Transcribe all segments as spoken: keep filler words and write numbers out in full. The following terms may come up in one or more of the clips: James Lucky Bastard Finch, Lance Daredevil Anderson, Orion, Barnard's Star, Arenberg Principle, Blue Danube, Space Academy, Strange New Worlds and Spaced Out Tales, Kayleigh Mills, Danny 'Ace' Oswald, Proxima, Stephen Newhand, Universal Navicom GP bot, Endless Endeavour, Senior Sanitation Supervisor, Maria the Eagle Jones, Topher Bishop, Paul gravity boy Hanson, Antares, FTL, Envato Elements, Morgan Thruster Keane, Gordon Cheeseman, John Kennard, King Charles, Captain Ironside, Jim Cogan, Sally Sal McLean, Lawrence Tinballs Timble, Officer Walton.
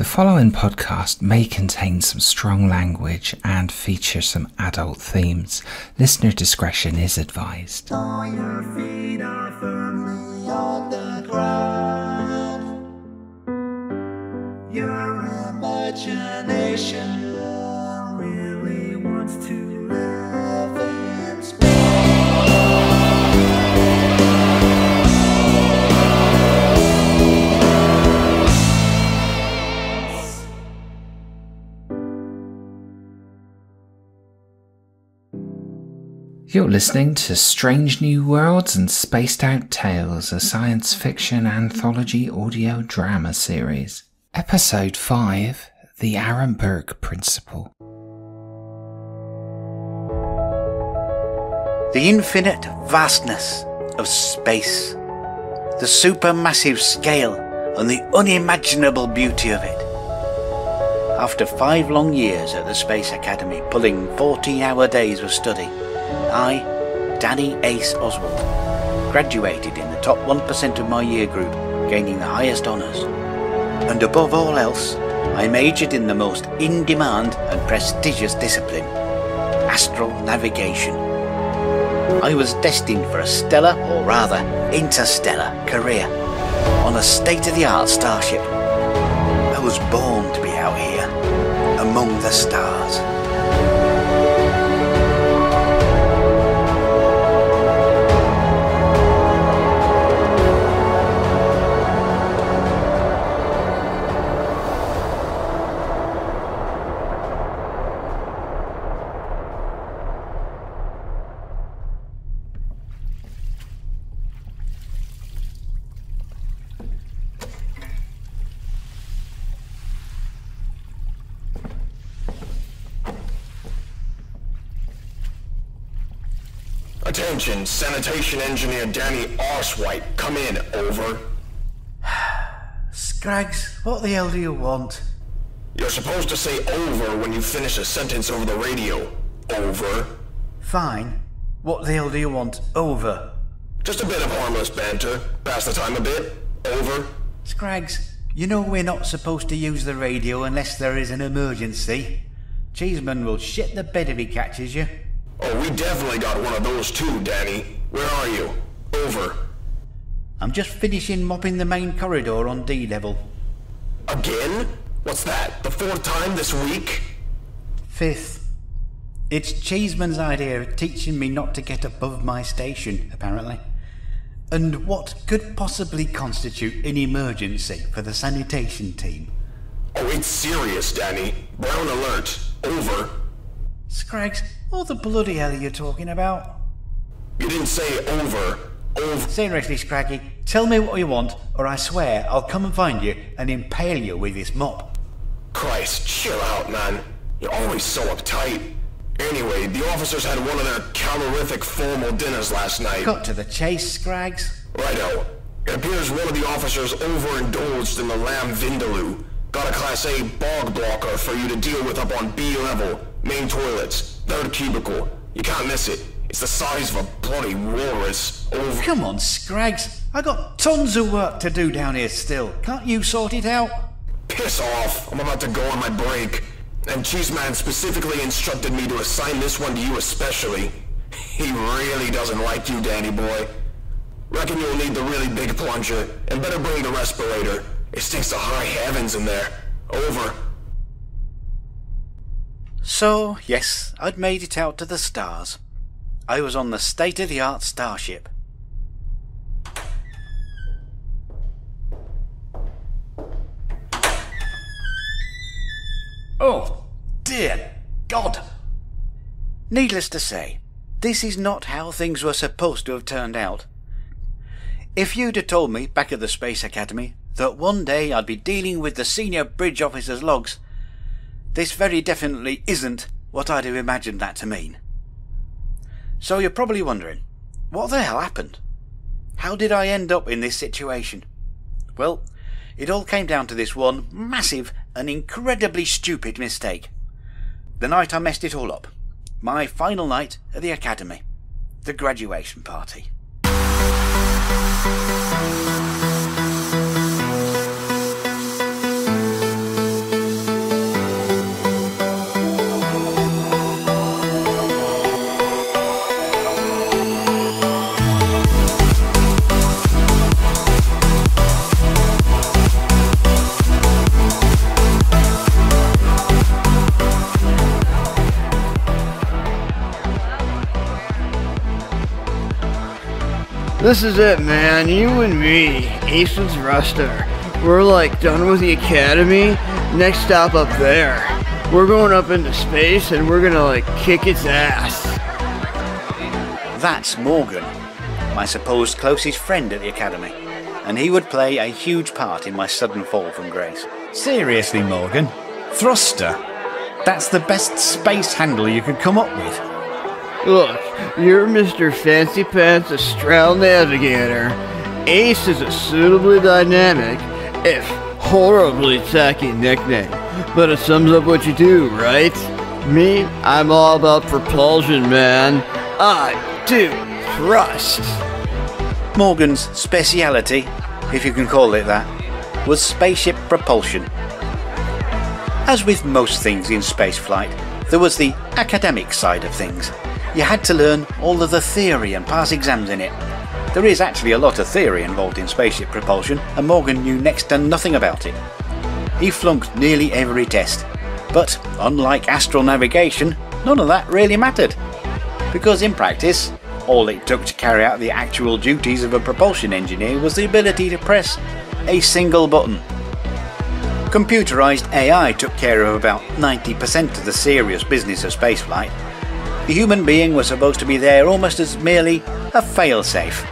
The following podcast may contain some strong language and feature some adult themes. Listener discretion is advised. Oh, your feet are firmly on the ground. Your imagination really wants to live in space. You're listening to Strange New Worlds and Spaced Out Tales, a science fiction anthology audio drama series. Episode five, The Arenberg Principle. The infinite vastness of space, the supermassive scale and the unimaginable beauty of it. After five long years at the Space Academy, pulling fourteen-hour days of study, I, Danny 'Ace' Oswald, graduated in the top one percent of my year group, gaining the highest honours. And above all else, I majored in the most in-demand and prestigious discipline, astral navigation. I was destined for a stellar, or rather, interstellar career on a state-of-the-art starship. I was born to be out here, among the stars. Attention, Sanitation Engineer Danny Arsewhite, come in, over. Scraggs, what the hell do you want? You're supposed to say over when you finish a sentence over the radio. Over. Fine. What the hell do you want? Over. Just a bit of harmless banter. Pass the time a bit. Over. Scraggs, you know we're not supposed to use the radio unless there is an emergency. Cheeseman will shit the bed if he catches you. Oh, we definitely got one of those too, Danny. Where are you? Over. I'm just finishing mopping the main corridor on D-level. Again? What's that? The fourth time this week? Fifth. It's Cheeseman's idea of teaching me not to get above my station, apparently. And what could possibly constitute an emergency for the sanitation team? Oh, it's serious, Danny. Brown alert. Over. Scraggs, what the bloody hell are you talking about? You didn't say over. Over. Seriously, Scraggy, tell me what you want, or I swear I'll come and find you and impale you with this mop. Christ, chill out, man. You're always so uptight. Anyway, the officers had one of their calorific formal dinners last night. Cut to the chase, Scraggs. Righto. It appears one of the officers overindulged in the lamb vindaloo. Got a Class A bog blocker for you to deal with up on B level. Main toilets, third cubicle. You can't miss it. It's the size of a bloody walrus. Over. Come on, Scraggs. I got tons of work to do down here still. Can't you sort it out? Piss off. I'm about to go on my break. And Cheeseman specifically instructed me to assign this one to you especially. He really doesn't like you, Danny boy. Reckon you'll need the really big plunger, and better bring the respirator. It stinks to high heavens in there. Over. So, yes, I'd made it out to the stars. I was on the state-of-the-art starship. Oh, dear God! Needless to say, this is not how things were supposed to have turned out. If you'd have told me back at the Space Academy that one day I'd be dealing with the senior bridge officer's logs, this very definitely isn't what I'd have imagined that to mean. So you're probably wondering, what the hell happened? How did I end up in this situation? Well, it all came down to this one massive and incredibly stupid mistake. The night I messed it all up. My final night at the academy. The graduation party. This is it, man. You and me, Ace and Thruster. We're like done with the academy. Next stop up there. We're going up into space and we're gonna like kick its ass. That's Morgan, my supposed closest friend at the academy, and he would play a huge part in my sudden fall from grace. Seriously, Morgan? Thruster? That's the best space handle you could come up with. Look, you're Mister Fancy Pants Astral Navigator. Ace is a suitably dynamic, if horribly tacky nickname, but it sums up what you do, right? Me, I'm all about propulsion, man. I do thrust. Morgan's speciality, if you can call it that, was spaceship propulsion. As with most things in spaceflight, there was the academic side of things. You had to learn all of the theory and pass exams in it. There is actually a lot of theory involved in spaceship propulsion, and Morgan knew next to nothing about it. He flunked nearly every test, but unlike astral navigation, none of that really mattered, because in practice, all it took to carry out the actual duties of a propulsion engineer was the ability to press a single button. Computerized A I took care of about ninety percent of the serious business of spaceflight. The human being was supposed to be there almost as merely a failsafe,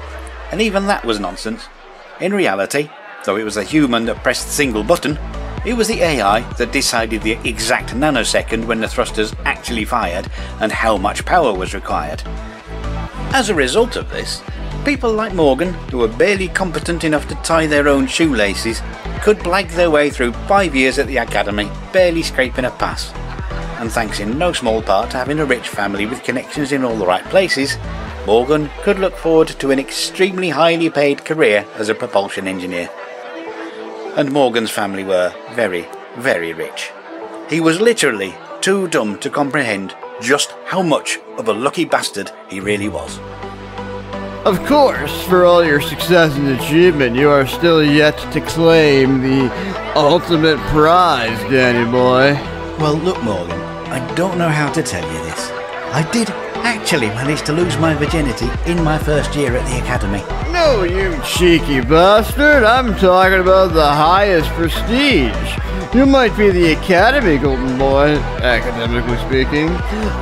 and even that was nonsense. In reality, though it was the human that pressed the single button, it was the A I that decided the exact nanosecond when the thrusters actually fired and how much power was required. As a result of this, people like Morgan, who were barely competent enough to tie their own shoelaces, could blag their way through five years at the academy, barely scraping a pass. And thanks in no small part to having a rich family with connections in all the right places, Morgan could look forward to an extremely highly paid career as a propulsion engineer. And Morgan's family were very, very rich. He was literally too dumb to comprehend just how much of a lucky bastard he really was. Of course, for all your success and achievement, you are still yet to claim the ultimate prize, Danny boy. Well, look, Morgan, I don't know how to tell you this. I did actually manage to lose my virginity in my first year at the academy. No, you cheeky bastard. I'm talking about the highest prestige. You might be the academy golden boy, academically speaking,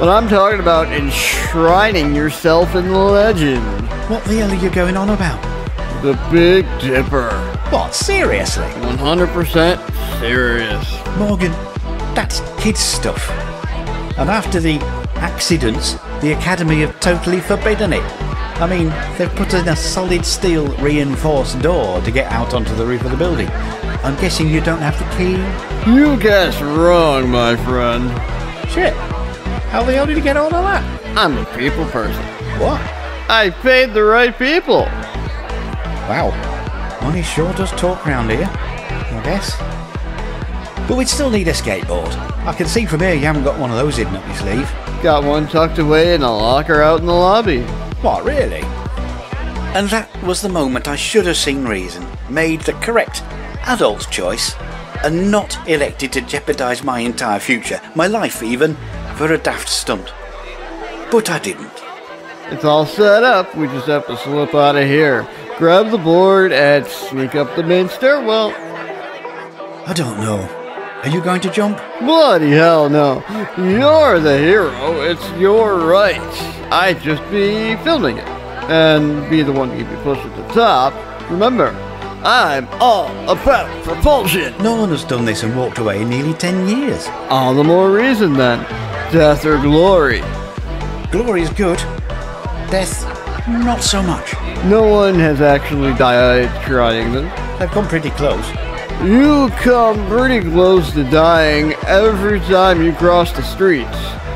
but I'm talking about enshrining yourself in legend. What the hell are you going on about? The Big Dipper. What, seriously? one hundred percent serious. Morgan, that's kid's stuff. And after the accidents, the academy have totally forbidden it. I mean, they've put in a solid steel reinforced door to get out onto the roof of the building. I'm guessing you don't have the key? You guessed wrong, my friend. Shit. How the hell did you get all of that? I'm a people person. What? I paid the right people. Wow. Money sure does talk round here, I guess. But we'd still need a skateboard. I can see from here you haven't got one of those hidden up your sleeve. Got one tucked away in a locker out in the lobby. What, really? And that was the moment I should have seen reason, made the correct adult choice, and not elected to jeopardise my entire future, my life even, for a daft stunt. But I didn't. It's all set up, we just have to slip out of here, grab the board and sneak up the main stairwell. I don't know. Are you going to jump? Bloody hell no. You're the hero, it's your right. I'd just be filming it, and be the one to keep you pushed to the top. Remember, I'm all about propulsion! No one has done this and walked away in nearly ten years. All the more reason then. Death or glory? Glory is good. Death, not so much. No one has actually died trying them. They've come pretty close. You come pretty close to dying every time you cross the streets.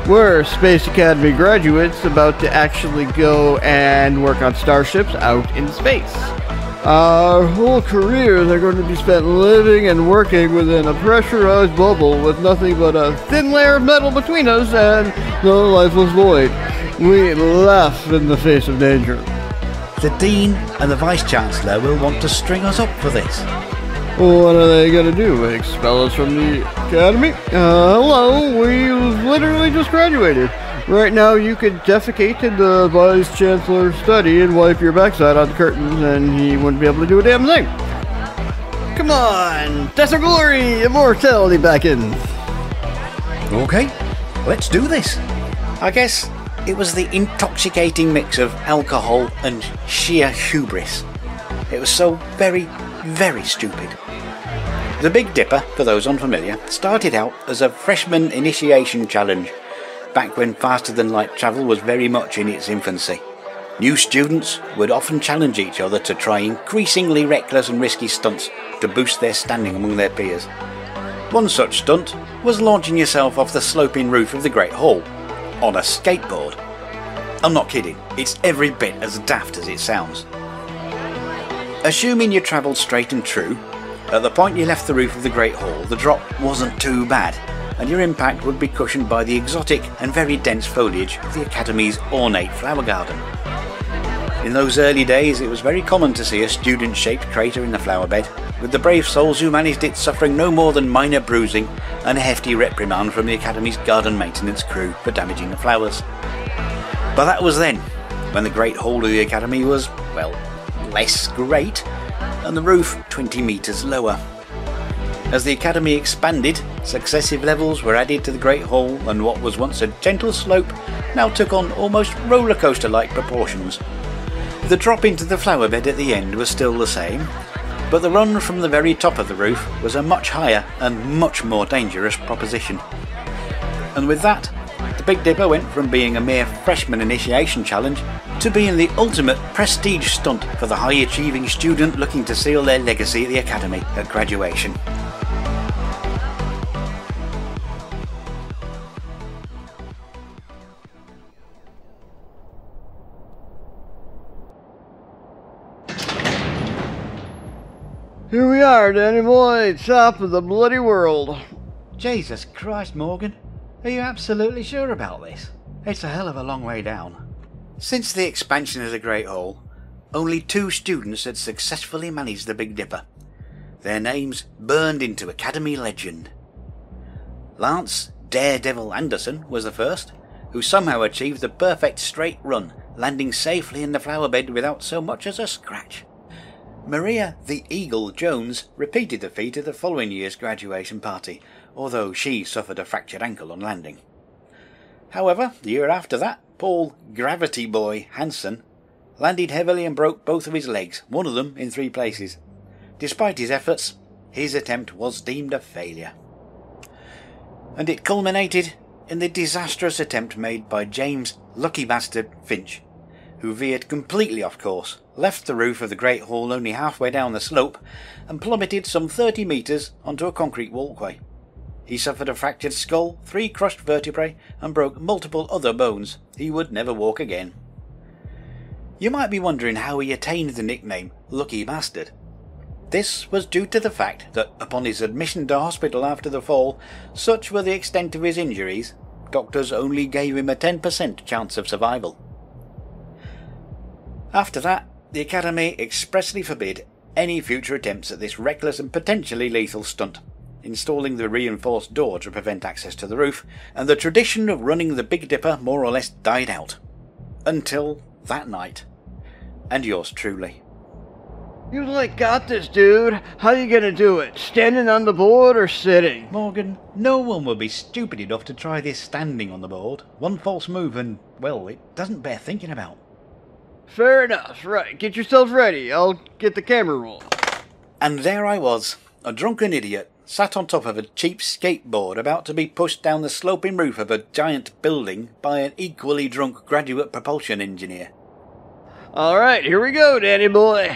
We're Space Academy graduates about to actually go and work on starships out in space. Our whole careers are going to be spent living and working within a pressurized bubble with nothing but a thin layer of metal between us and no lifeless void. We laugh in the face of danger. The Dean and the Vice-Chancellor will want to string us up for this. What are they going to do? Expel us from the academy? Uh, hello, we literally just graduated. Right now, you could defecate in the Vice Chancellor's study and wipe your backside on the curtains, and he wouldn't be able to do a damn thing. Come on! That's our glory! Immortality back in! Okay, let's do this. I guess it was the intoxicating mix of alcohol and sheer hubris. It was so very, very stupid. The Big Dipper, for those unfamiliar, started out as a freshman initiation challenge, back when faster-than-light travel was very much in its infancy. New students would often challenge each other to try increasingly reckless and risky stunts to boost their standing among their peers. One such stunt was launching yourself off the sloping roof of the Great Hall, on a skateboard. I'm not kidding, it's every bit as daft as it sounds. Assuming you travelled straight and true, at the point you left the roof of the Great Hall, the drop wasn't too bad, and your impact would be cushioned by the exotic and very dense foliage of the Academy's ornate flower garden. In those early days, it was very common to see a student-shaped crater in the flowerbed, with the brave souls who managed it suffering no more than minor bruising and a hefty reprimand from the Academy's garden maintenance crew for damaging the flowers. But that was then, when the Great Hall of the Academy was, well, less great, and the roof twenty metres lower. As the Academy expanded, successive levels were added to the Great Hall, and what was once a gentle slope now took on almost rollercoaster-like proportions. The drop into the flowerbed at the end was still the same, but the run from the very top of the roof was a much higher and much more dangerous proposition. And with that, the Big Dipper went from being a mere freshman initiation challenge to being the ultimate prestige stunt for the high-achieving student looking to seal their legacy at the Academy at graduation. Here we are, Danny boy, top of the bloody world. Jesus Christ, Morgan. Are you absolutely sure about this? It's a hell of a long way down. Since the expansion of the Great Hall, only two students had successfully managed the Big Dipper. Their names burned into Academy legend. Lance Daredevil Anderson was the first, who somehow achieved the perfect straight run, landing safely in the flowerbed without so much as a scratch. Maria the Eagle Jones repeated the feat at the following year's graduation party, although she suffered a fractured ankle on landing. However, the year after that, Paul gravity boy Hanson landed heavily and broke both of his legs, one of them in three places. Despite his efforts, his attempt was deemed a failure. And it culminated in the disastrous attempt made by James Lucky Bastard Finch, who veered completely off course, left the roof of the Great Hall only halfway down the slope, and plummeted some thirty metres onto a concrete walkway. He suffered a fractured skull, three crushed vertebrae, and broke multiple other bones. He would never walk again. You might be wondering how he attained the nickname Lucky Bastard. This was due to the fact that, upon his admission to hospital after the fall, such were the extent of his injuries, doctors only gave him a ten percent chance of survival. After that, the Academy expressly forbid any future attempts at this reckless and potentially lethal stunt, installing the reinforced door to prevent access to the roof, and the tradition of running the Big Dipper more or less died out. Until that night. And yours truly. You like got this, dude. How you gonna do it? Standing on the board or sitting? Morgan, no one would be stupid enough to try this standing on the board. One false move and, well, it doesn't bear thinking about. Fair enough, right. Get yourself ready. I'll get the camera rolling. And there I was, a drunken idiot, sat on top of a cheap skateboard about to be pushed down the sloping roof of a giant building by an equally drunk graduate propulsion engineer. Alright, here we go, Danny boy.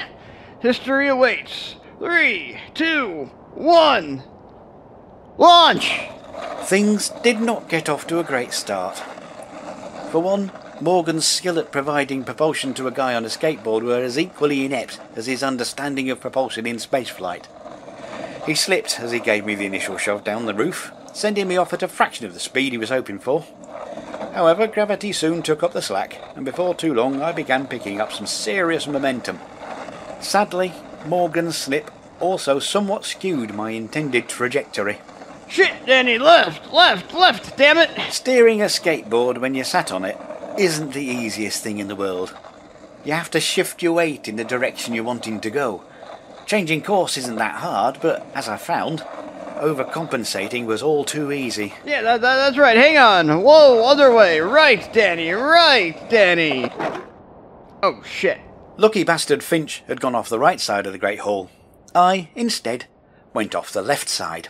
History awaits. Three, two, one. Launch! Things did not get off to a great start. For one, Morgan's skill at providing propulsion to a guy on a skateboard were as equally inept as his understanding of propulsion in spaceflight. He slipped as he gave me the initial shove down the roof, sending me off at a fraction of the speed he was hoping for. However, gravity soon took up the slack, and before too long I began picking up some serious momentum. Sadly, Morgan's slip also somewhat skewed my intended trajectory, Shit, Danny, left, left, left, damn it! Steering a skateboard when you're sat on it isn't the easiest thing in the world. You have to shift your weight in the direction you're wanting to go. Changing course isn't that hard, but as I found, overcompensating was all too easy. Yeah, that, that, that's right, hang on. Whoa, other way, right, Danny, right, Danny! Oh, shit. Lucky Bastard Finch had gone off the right side of the Great Hall. I, instead, went off the left side.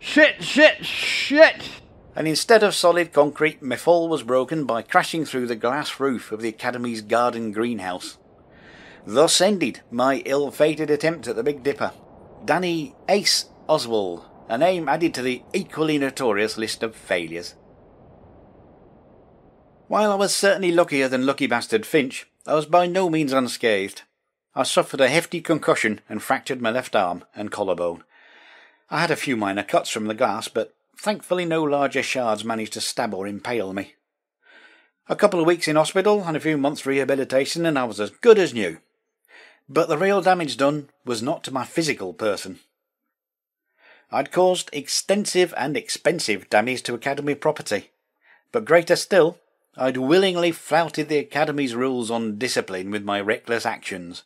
Shit, shit, shit! And instead of solid concrete, my fall was broken by crashing through the glass roof of the Academy's garden greenhouse. Thus ended my ill-fated attempt at the Big Dipper. Danny 'Ace' Oswald, a name added to the equally notorious list of failures. While I was certainly luckier than Lucky Bastard Finch, I was by no means unscathed. I suffered a hefty concussion and fractured my left arm and collarbone. I had a few minor cuts from the glass, but thankfully no larger shards managed to stab or impale me. A couple of weeks in hospital and a few months rehabilitation and I was as good as new. But the real damage done was not to my physical person. I'd caused extensive and expensive damage to Academy property, but greater still, I'd willingly flouted the Academy's rules on discipline with my reckless actions.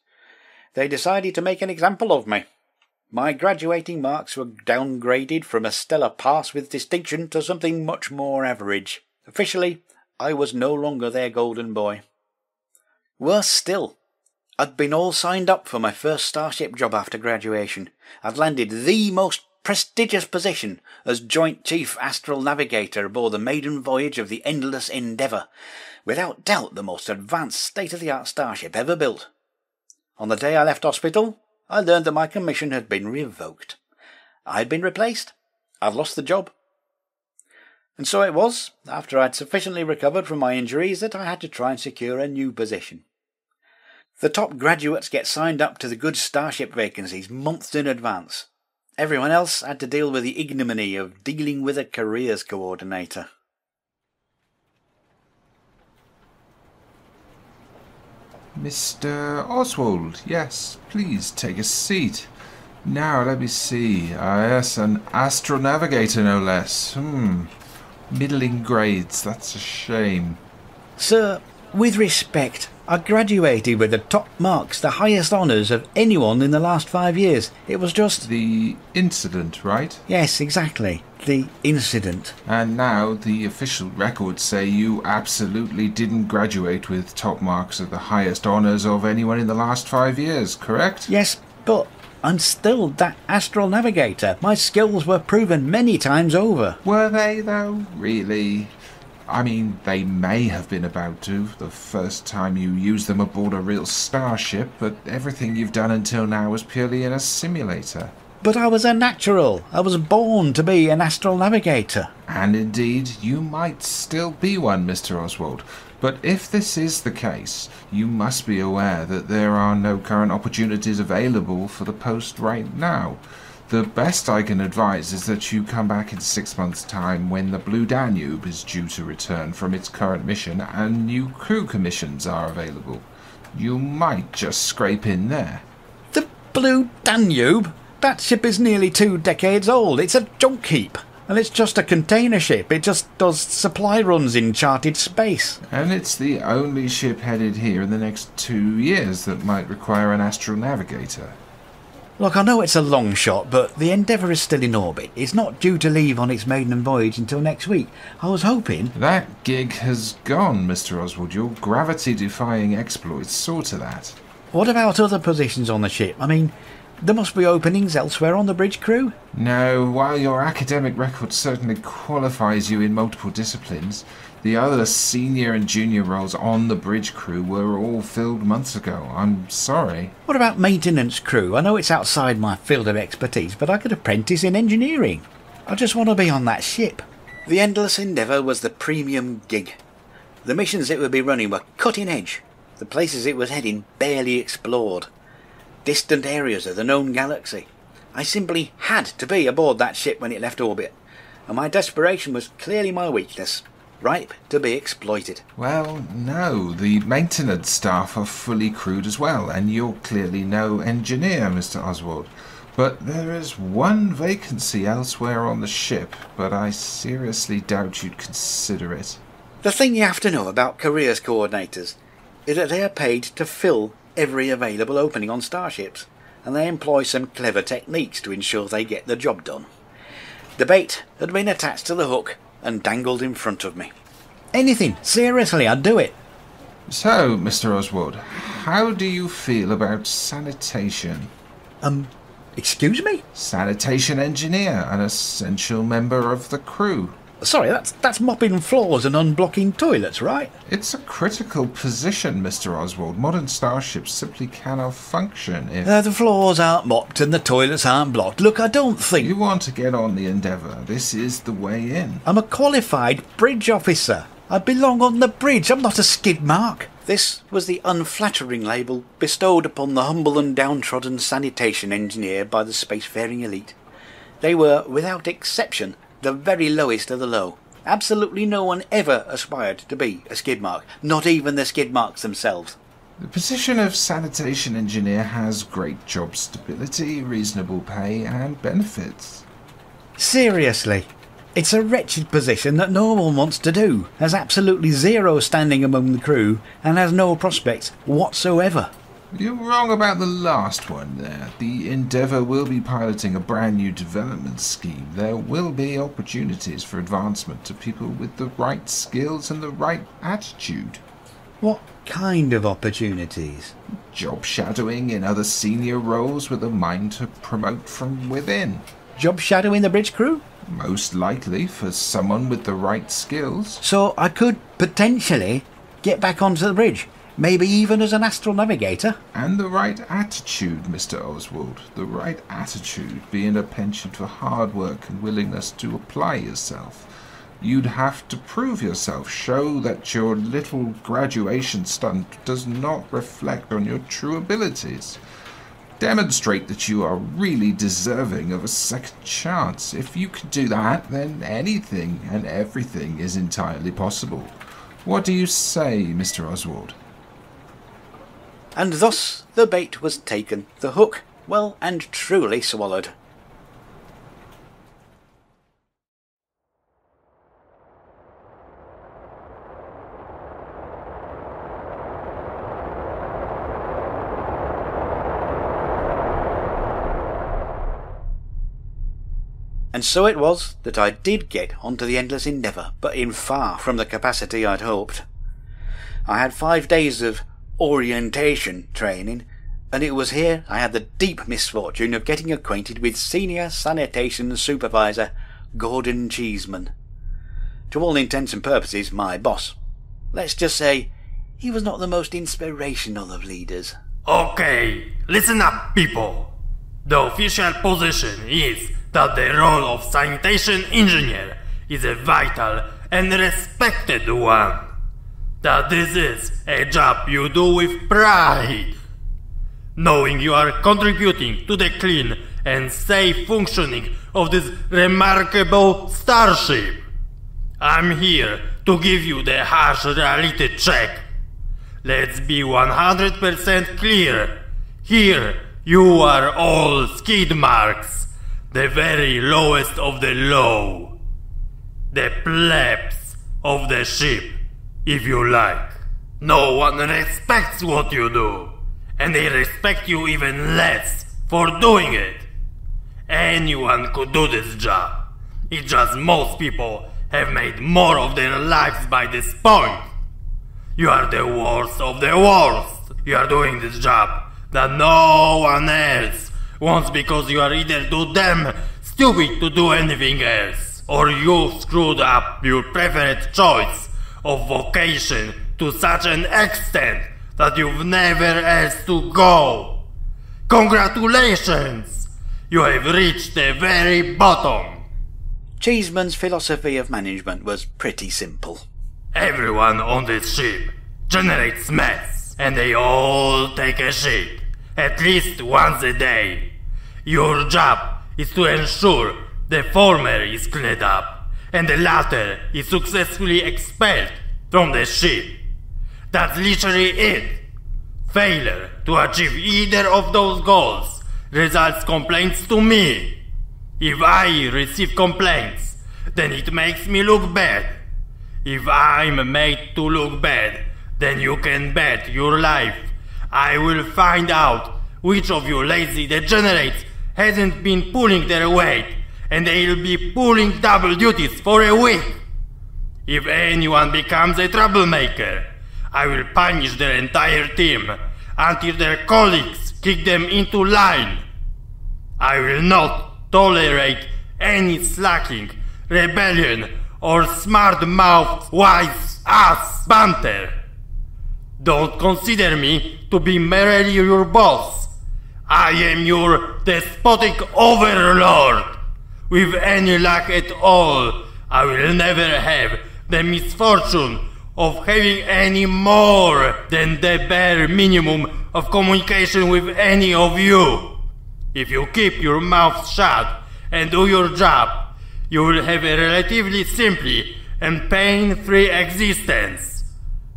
They decided to make an example of me. My graduating marks were downgraded from a stellar pass with distinction to something much more average. Officially, I was no longer their golden boy. Worse still, I'd been all signed up for my first starship job after graduation. I'd landed the most prestigious position as Joint Chief Astral Navigator aboard the maiden voyage of the Endless Endeavour, without doubt the most advanced state-of-the-art starship ever built. On the day I left hospital, I learned that my commission had been revoked. I'd been replaced. I'd lost the job. And so it was, after I'd sufficiently recovered from my injuries, that I had to try and secure a new position. The top graduates get signed up to the good starship vacancies months in advance. Everyone else had to deal with the ignominy of dealing with a careers coordinator. Mister Oswald, yes, please take a seat. Now, let me see. Ah, yes, an astral navigator, no less. Hmm. Middling grades, that's a shame. Sir, with respect, I graduated with the top marks, the highest honours of anyone in the last five years. It was just... The incident, right? Yes, exactly. The incident. And now the official records say you absolutely didn't graduate with top marks of the highest honours of anyone in the last five years, correct? Yes, but I'm still that astral navigator. My skills were proven many times over. Were they, though? Really? I mean, they may have been about to, the first time you used them aboard a real starship, but everything you've done until now was purely in a simulator. But I was a natural. I was born to be an astral navigator. And indeed, you might still be one, Mister Oswald. But if this is the case, you must be aware that there are no current opportunities available for the post right now. The best I can advise is that you come back in six months' time when the Blue Danube is due to return from its current mission and new crew commissions are available. You might just scrape in there. The Blue Danube? That ship is nearly two decades old. It's a junk heap. And it's just a container ship. It just does supply runs in charted space. And it's the only ship headed here in the next two years that might require an astral navigator. Look, I know it's a long shot, but the Endeavour is still in orbit. It's not due to leave on its maiden voyage until next week. I was hoping... That gig has gone, Mister Oswald. Your gravity-defying exploits saw to that. What about other positions on the ship? I mean... There must be openings elsewhere on the bridge crew? No, while your academic record certainly qualifies you in multiple disciplines, the other senior and junior roles on the bridge crew were all filled months ago. I'm sorry. What about maintenance crew? I know it's outside my field of expertise, but I could apprentice in engineering. I just want to be on that ship. The Endless Endeavour was the premium gig. The missions it would be running were cutting edge. The places it was heading barely explored. Distant areas of the known galaxy. I simply had to be aboard that ship when it left orbit, and my desperation was clearly my weakness, ripe to be exploited. Well, no, the maintenance staff are fully crewed as well, and you're clearly no engineer, Mister Oswald. But there is one vacancy elsewhere on the ship, but I seriously doubt you'd consider it. The thing you have to know about careers coordinators is that they are paid to fill every available opening on starships, and they employ some clever techniques to ensure they get the job done. The bait had been attached to the hook and dangled in front of me. Anything, seriously, I'd do it. So, Mister Oswald, how do you feel about sanitation? Um, excuse me? Sanitation engineer, an essential member of the crew. Sorry, that's, that's mopping floors and unblocking toilets, right? It's a critical position, Mister Oswald. Modern starships simply cannot function if... Uh, the floors aren't mopped and the toilets aren't blocked. Look, I don't think... You want to get on the Endeavour. This is the way in. I'm a qualified bridge officer. I belong on the bridge. I'm not a skid mark. This was the unflattering label bestowed upon the humble and downtrodden sanitation engineer by the spacefaring elite. They were, without exception, the very lowest of the low. Absolutely no one ever aspired to be a skid mark, not even the skid marks themselves. The position of sanitation engineer has great job stability, reasonable pay and benefits. Seriously, it's a wretched position that no one wants to do, has absolutely zero standing among the crew and has no prospects whatsoever. You're wrong about the last one there. The Endeavour will be piloting a brand new development scheme. There will be opportunities for advancement to people with the right skills and the right attitude. What kind of opportunities? Job shadowing in other senior roles with a mind to promote from within. Job shadowing the bridge crew? Most likely for someone with the right skills. So I could potentially get back onto the bridge. Maybe even as an astral navigator. And the right attitude, Mister Oswald. The right attitude being a penchant for hard work and willingness to apply yourself. You'd have to prove yourself, show that your little graduation stunt does not reflect on your true abilities. Demonstrate that you are really deserving of a second chance. If you can do that, then anything and everything is entirely possible. What do you say, Mister Oswald? And thus the bait was taken, the hook well and truly swallowed. And so it was that I did get onto the Endless Endeavour, but in far from the capacity I'd hoped. I had five days of orientation training, and it was here I had the deep misfortune of getting acquainted with Senior Sanitation Supervisor Gordon Cheeseman. To all intents and purposes, my boss. Let's just say, he was not the most inspirational of leaders. Okay, listen up, people. The official position is that the role of sanitation engineer is a vital and respected one. That this is a job you do with pride. Knowing you are contributing to the clean and safe functioning of this remarkable starship, I'm here to give you the harsh reality check. Let's be one hundred percent clear. Here you are all skid marks, the very lowest of the low. The plebs of the ship. If you like. No one respects what you do, and they respect you even less for doing it. Anyone could do this job. It's just most people have made more of their lives by this point. You are the worst of the worst. You are doing this job that no one else wants because you are either too damn stupid to do anything else, or you've screwed up your preferred choice of vocation to such an extent that you've never else to go. Congratulations! You have reached the very bottom. Cheeseman's philosophy of management was pretty simple. Everyone on this ship generates mess, and they all take a shit at least once a day. Your job is to ensure the former is cleaned up and the latter is successfully expelled from the ship. That's literally it. Failure to achieve either of those goals results complaints to me. If I receive complaints, then it makes me look bad. If I'm made to look bad, then you can bet your life I will find out which of you lazy degenerates hasn't been pulling their weight, and they'll be pulling double duties for a week. If anyone becomes a troublemaker, I will punish their entire team until their colleagues kick them into line. I will not tolerate any slacking, rebellion, or smart-mouthed, wise-ass banter. Don't consider me to be merely your boss. I am your despotic overlord. With any luck at all, I will never have the misfortune of having any more than the bare minimum of communication with any of you. If you keep your mouth shut and do your job, you will have a relatively simple and pain-free existence.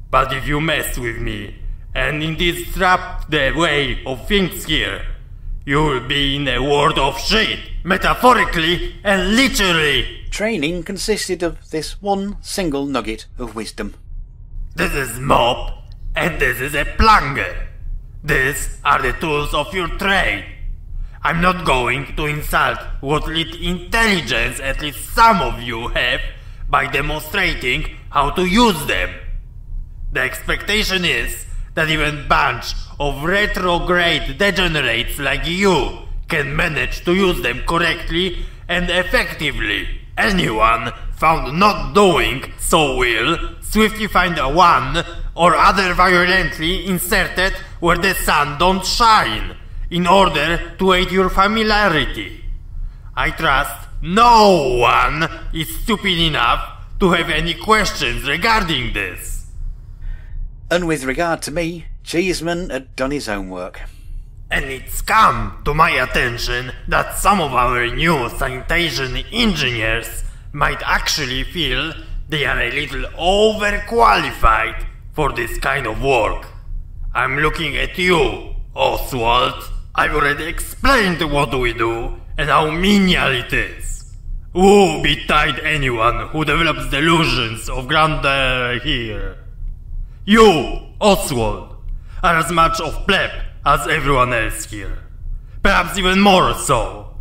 But if you mess with me, and disrupt the way of things here, you will be in a world of shit, metaphorically and literally. Training consisted of this one single nugget of wisdom. This is mop, and this is a plunger. These are the tools of your trade. I'm not going to insult what little intelligence at least some of you have by demonstrating how to use them. The expectation is that even a bunch of retrograde degenerates like you can manage to use them correctly and effectively. Anyone found not doing so will swiftly find one or other violently inserted where the sun don't shine in order to aid your familiarity. I trust no one is stupid enough to have any questions regarding this. And with regard to me, Cheeseman had done his own work. And it's come to my attention that some of our new sanitation engineers might actually feel they are a little overqualified for this kind of work. I'm looking at you, Oswald. I've already explained what we do and how menial it is. Woe betide anyone who develops delusions of grandeur here. You, Oswald, are as much of pleb as everyone else here. Perhaps even more so.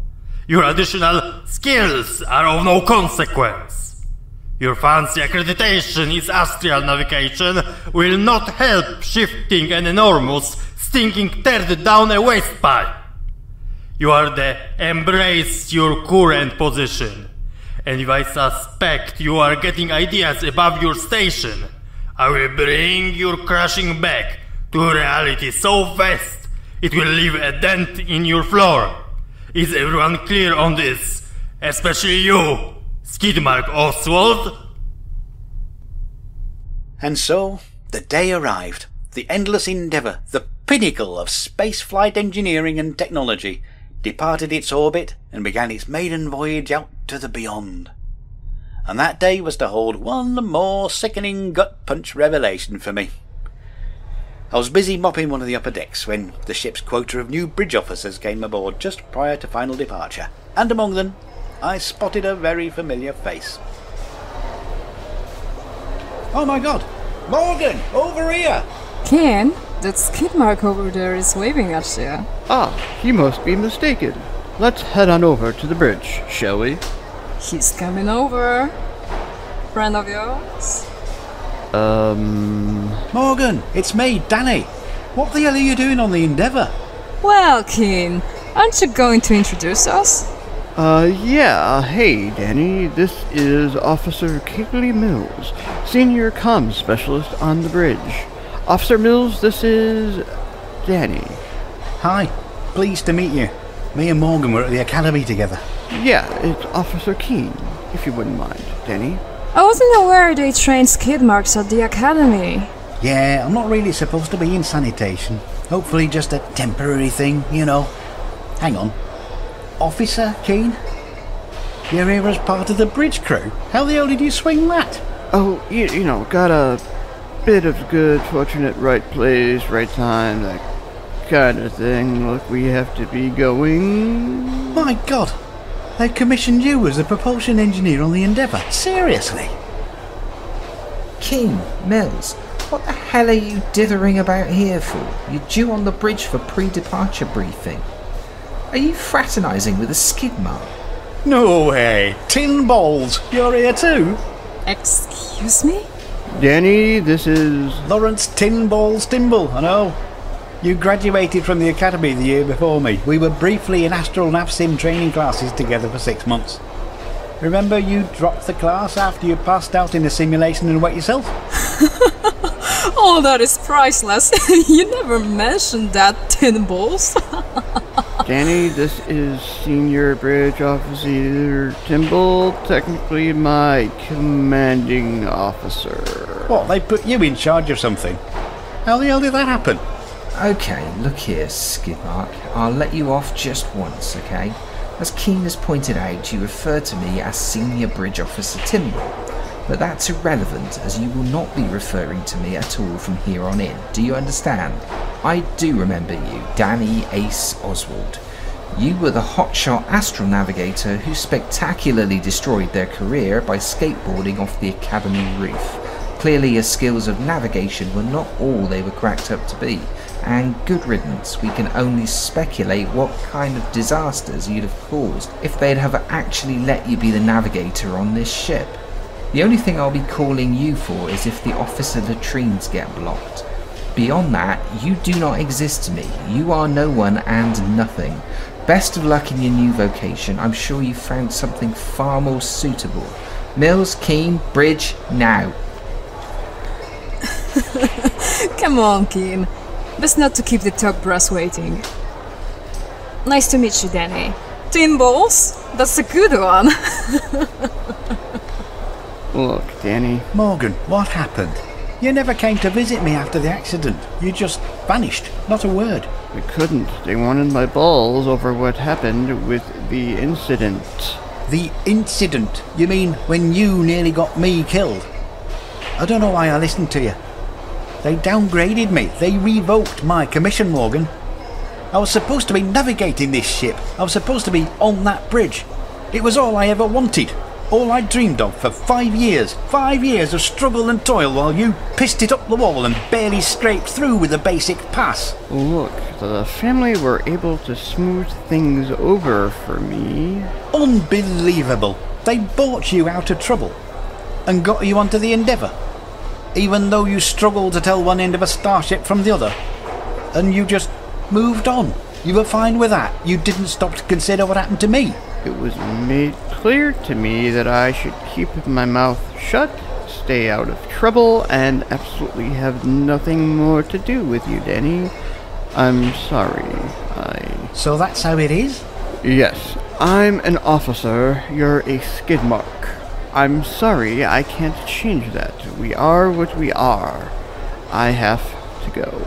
Your additional skills are of no consequence. Your fancy accreditation is astral navigation will not help shifting an enormous, stinking turd down a waste pipe. You are the embrace your current position, and if I suspect you are getting ideas above your station, I will bring your crashing back to reality so fast it will leave a dent in your floor. Is everyone clear on this? Especially you, Skidmark Oswald? And so, the day arrived. The Endless Endeavour, the pinnacle of spaceflight engineering and technology, departed its orbit and began its maiden voyage out to the beyond. And that day was to hold one more sickening gut-punch revelation for me. I was busy mopping one of the upper decks when the ship's quota of new bridge officers came aboard just prior to final departure, and among them I spotted a very familiar face. Oh my god! Morgan! Over here! Ken, that Skidmark over there is waving at you. Ah, you must be mistaken. Let's head on over to the bridge, shall we? He's coming over. Friend of yours? Um... Morgan, it's me, Danny. What the hell are you doing on the Endeavour? Well, Keane, aren't you going to introduce us? Uh, yeah. Hey, Danny. This is Officer Kayleigh Mills, Senior Comms Specialist on the bridge. Officer Mills, this is... Danny. Hi. Pleased to meet you. Me and Morgan were at the academy together. Yeah, it's Officer Keane, if you wouldn't mind, Danny. I wasn't aware they trained Skidmarks at the academy. Yeah, I'm not really supposed to be in sanitation. Hopefully just a temporary thing, you know. Hang on. Officer Keane? You're here as part of the bridge crew? How the hell did you swing that? Oh, you, you know, got a bit of good, fortunate, right place, right time, that kind of thing. Look, we have to be going... My God! They've commissioned you as a propulsion engineer on the Endeavour. Seriously? King, Mills, what the hell are you dithering about here for? You're due on the bridge for pre-departure briefing. Are you fraternising with a skidmark? No way! Tinballs, you're here too? Excuse me? Danny, this is... Lawrence Tinballs Timble, I know. You graduated from the academy the year before me. We were briefly in Astral Navsim training classes together for six months. Remember you dropped the class after you passed out in the simulation and wet yourself? Oh, that is priceless. You never mentioned that, Tinballs. Danny, this is Senior Bridge Officer Timble, technically my commanding officer. What, they put you in charge of something? How the hell did that happen? Okay, look here, Skidmark. I'll let you off just once, okay? As Keane has pointed out, you refer to me as Senior Bridge Officer Timble, but that's irrelevant as you will not be referring to me at all from here on in. Do you understand? I do remember you, Danny 'Ace' Oswald. You were the hotshot astral navigator who spectacularly destroyed their career by skateboarding off the academy roof. Clearly your skills of navigation were not all they were cracked up to be, and good riddance. We can only speculate what kind of disasters you'd have caused if they'd have actually let you be the navigator on this ship. The only thing I'll be calling you for is if the officer latrines get blocked. Beyond that, you do not exist to me. You are no one and nothing. Best of luck in your new vocation. I'm sure you found something far more suitable. Mills, Keane, bridge, now. Come on, Keane. Best not to keep the top brass waiting. Nice to meet you, Danny. Tinballs? That's a good one. Look, Danny. Morgan, what happened? You never came to visit me after the accident. You just vanished. Not a word. I couldn't. They wanted my balls over what happened with the incident. The incident? You mean when you nearly got me killed? I don't know why I listened to you. They downgraded me. They revoked my commission, Morgan. I was supposed to be navigating this ship. I was supposed to be on that bridge. It was all I ever wanted. All I dreamed of for five years. Five years of struggle and toil while you pissed it up the wall and barely scraped through with a basic pass. Look, the family were able to smooth things over for me. Unbelievable. They bought you out of trouble and got you onto the Endeavour. Even though you struggled to tell one end of a starship from the other. And you just moved on. You were fine with that. You didn't stop to consider what happened to me. It was made clear to me that I should keep my mouth shut, stay out of trouble, and absolutely have nothing more to do with you, Danny. I'm sorry, I... So that's how it is? Yes. I'm an officer. You're a skidmark. I'm sorry, I can't change that. We are what we are. I have to go.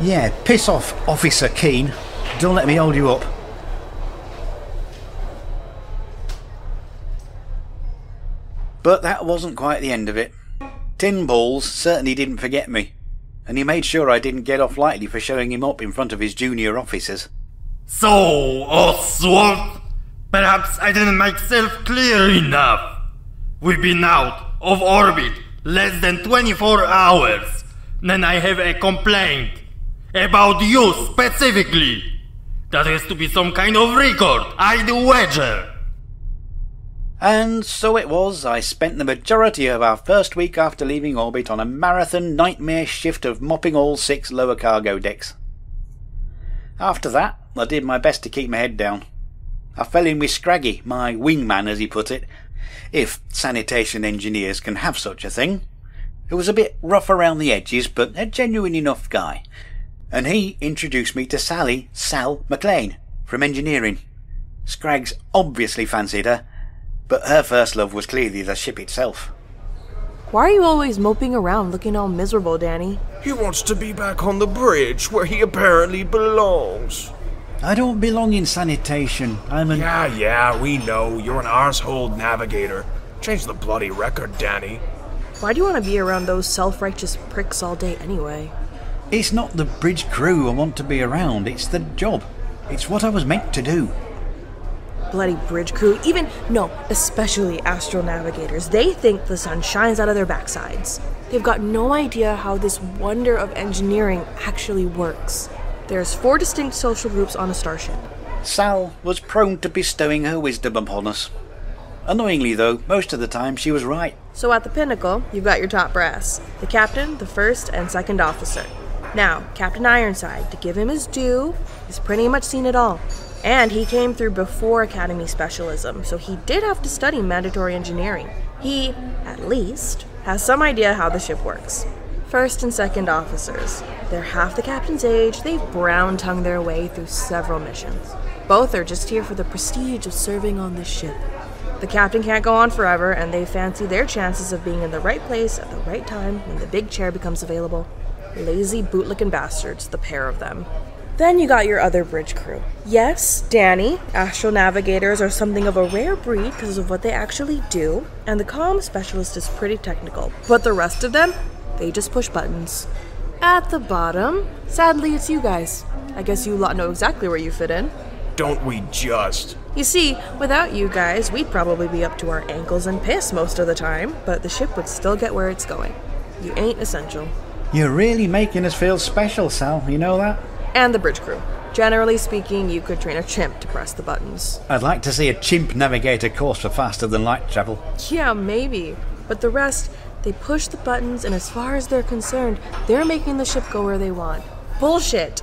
Yeah, piss off, Officer Keane. Don't let me hold you up. But that wasn't quite the end of it. Tinballs certainly didn't forget me, and he made sure I didn't get off lightly for showing him up in front of his junior officers. So, Oswald, perhaps I didn't make myself clear enough. We've been out of orbit less than twenty-four hours, and I have a complaint about you specifically. That has to be some kind of record, I'd wager. And so it was. I spent the majority of our first week after leaving orbit on a marathon nightmare shift of mopping all six lower cargo decks. After that, I did my best to keep my head down. I fell in with Scraggy, my wingman as he put it, if sanitation engineers can have such a thing, who was a bit rough around the edges but a genuine enough guy, and he introduced me to Sally Sal McLean from engineering. Scraggs obviously fancied her, but her first love was clearly the ship itself. Why are you always moping around looking all miserable, Danny? He wants to be back on the bridge where he apparently belongs. I don't belong in sanitation. I'm an... Yeah, yeah, we know. You're an arsehole navigator. Change the bloody record, Danny. Why do you want to be around those self-righteous pricks all day anyway? It's not the bridge crew I want to be around, it's the job. It's what I was meant to do. Bloody bridge crew, even, no, especially astral navigators. They think the sun shines out of their backsides. They've got no idea how this wonder of engineering actually works. There's four distinct social groups on a starship. Sal was prone to bestowing her wisdom upon us. Annoyingly though, most of the time she was right. So at the pinnacle, you've got your top brass. The captain, the first, and second officer. Now, Captain Ironside, to give him his due, he's pretty much seen it all. And he came through before Academy specialism, so he did have to study mandatory engineering. He, at least, has some idea how the ship works. First and second officers. They're half the captain's age, they've brown-tongued their way through several missions. Both are just here for the prestige of serving on this ship. The captain can't go on forever, and they fancy their chances of being in the right place at the right time when the big chair becomes available. Lazy bootlicking bastards, the pair of them. Then you got your other bridge crew. Yes, Danny, astral navigators are something of a rare breed because of what they actually do, and the comm specialist is pretty technical, but the rest of them, they just push buttons. At the bottom, sadly it's you guys. I guess you lot know exactly where you fit in. Don't we just? You see, without you guys, we'd probably be up to our ankles in piss most of the time, but the ship would still get where it's going. You ain't essential. You're really making us feel special, Sal, you know that? And the bridge crew. Generally speaking, you could train a chimp to press the buttons. I'd like to see a chimp navigate a course for faster than light travel. Yeah, maybe. But the rest, they push the buttons, and as far as they're concerned, they're making the ship go where they want. Bullshit!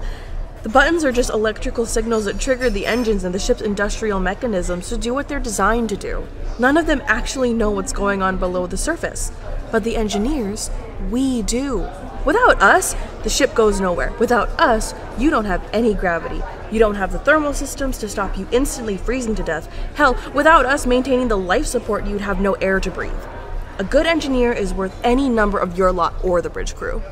The buttons are just electrical signals that trigger the engines and the ship's industrial mechanisms to do what they're designed to do. None of them actually know what's going on below the surface. But the engineers, we do. Without us, the ship goes nowhere. Without us, you don't have any gravity. You don't have the thermal systems to stop you instantly freezing to death. Hell, without us maintaining the life support, you'd have no air to breathe. A good engineer is worth any number of your lot or the bridge crew.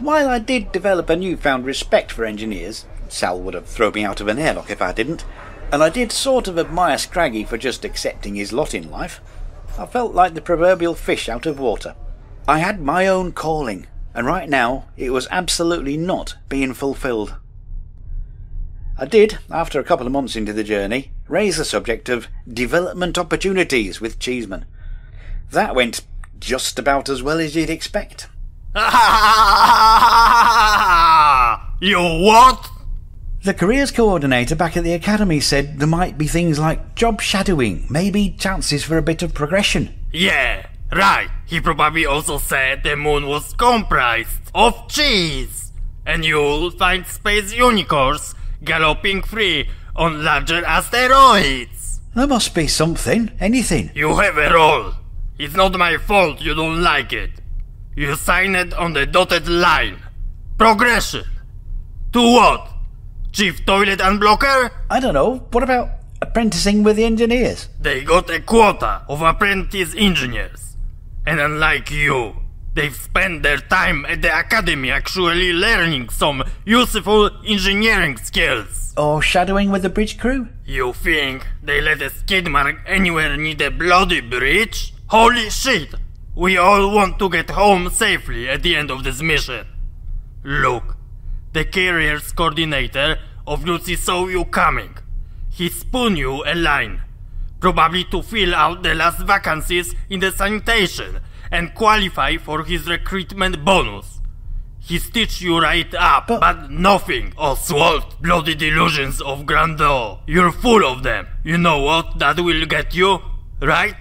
While I did develop a newfound respect for engineers, Sal would have thrown me out of an airlock if I didn't, and I did sort of admire Scraggy for just accepting his lot in life, I felt like the proverbial fish out of water. I had my own calling, and right now it was absolutely not being fulfilled. I did, after a couple of months into the journey, raise the subject of development opportunities with Cheeseman. That went just about as well as you'd expect. You what? The careers coordinator back at the academy said there might be things like job shadowing, maybe chances for a bit of progression. Yeah. Right, he probably also said the moon was comprised of cheese, and you'll find space unicorns galloping free on larger asteroids. There must be something, anything. You have a role. It's not my fault you don't like it. You sign it on the dotted line. Progression. To what? Chief toilet unblocker? I don't know, what about apprenticing with the engineers? They got a quota of apprentice engineers. And unlike you, they've spent their time at the academy actually learning some useful engineering skills. Or shadowing with the bridge crew? You think they let a skid mark anywhere near the bloody bridge? Holy shit! We all want to get home safely at the end of this mission. Look, the carrier's coordinator of Lucy saw you coming. He spun you a line. Probably to fill out the last vacancies in the sanitation and qualify for his recruitment bonus. He stitched you right up, but, but nothing, Oswald. Bloody delusions of grandeur. You're full of them. You know what that will get you, right?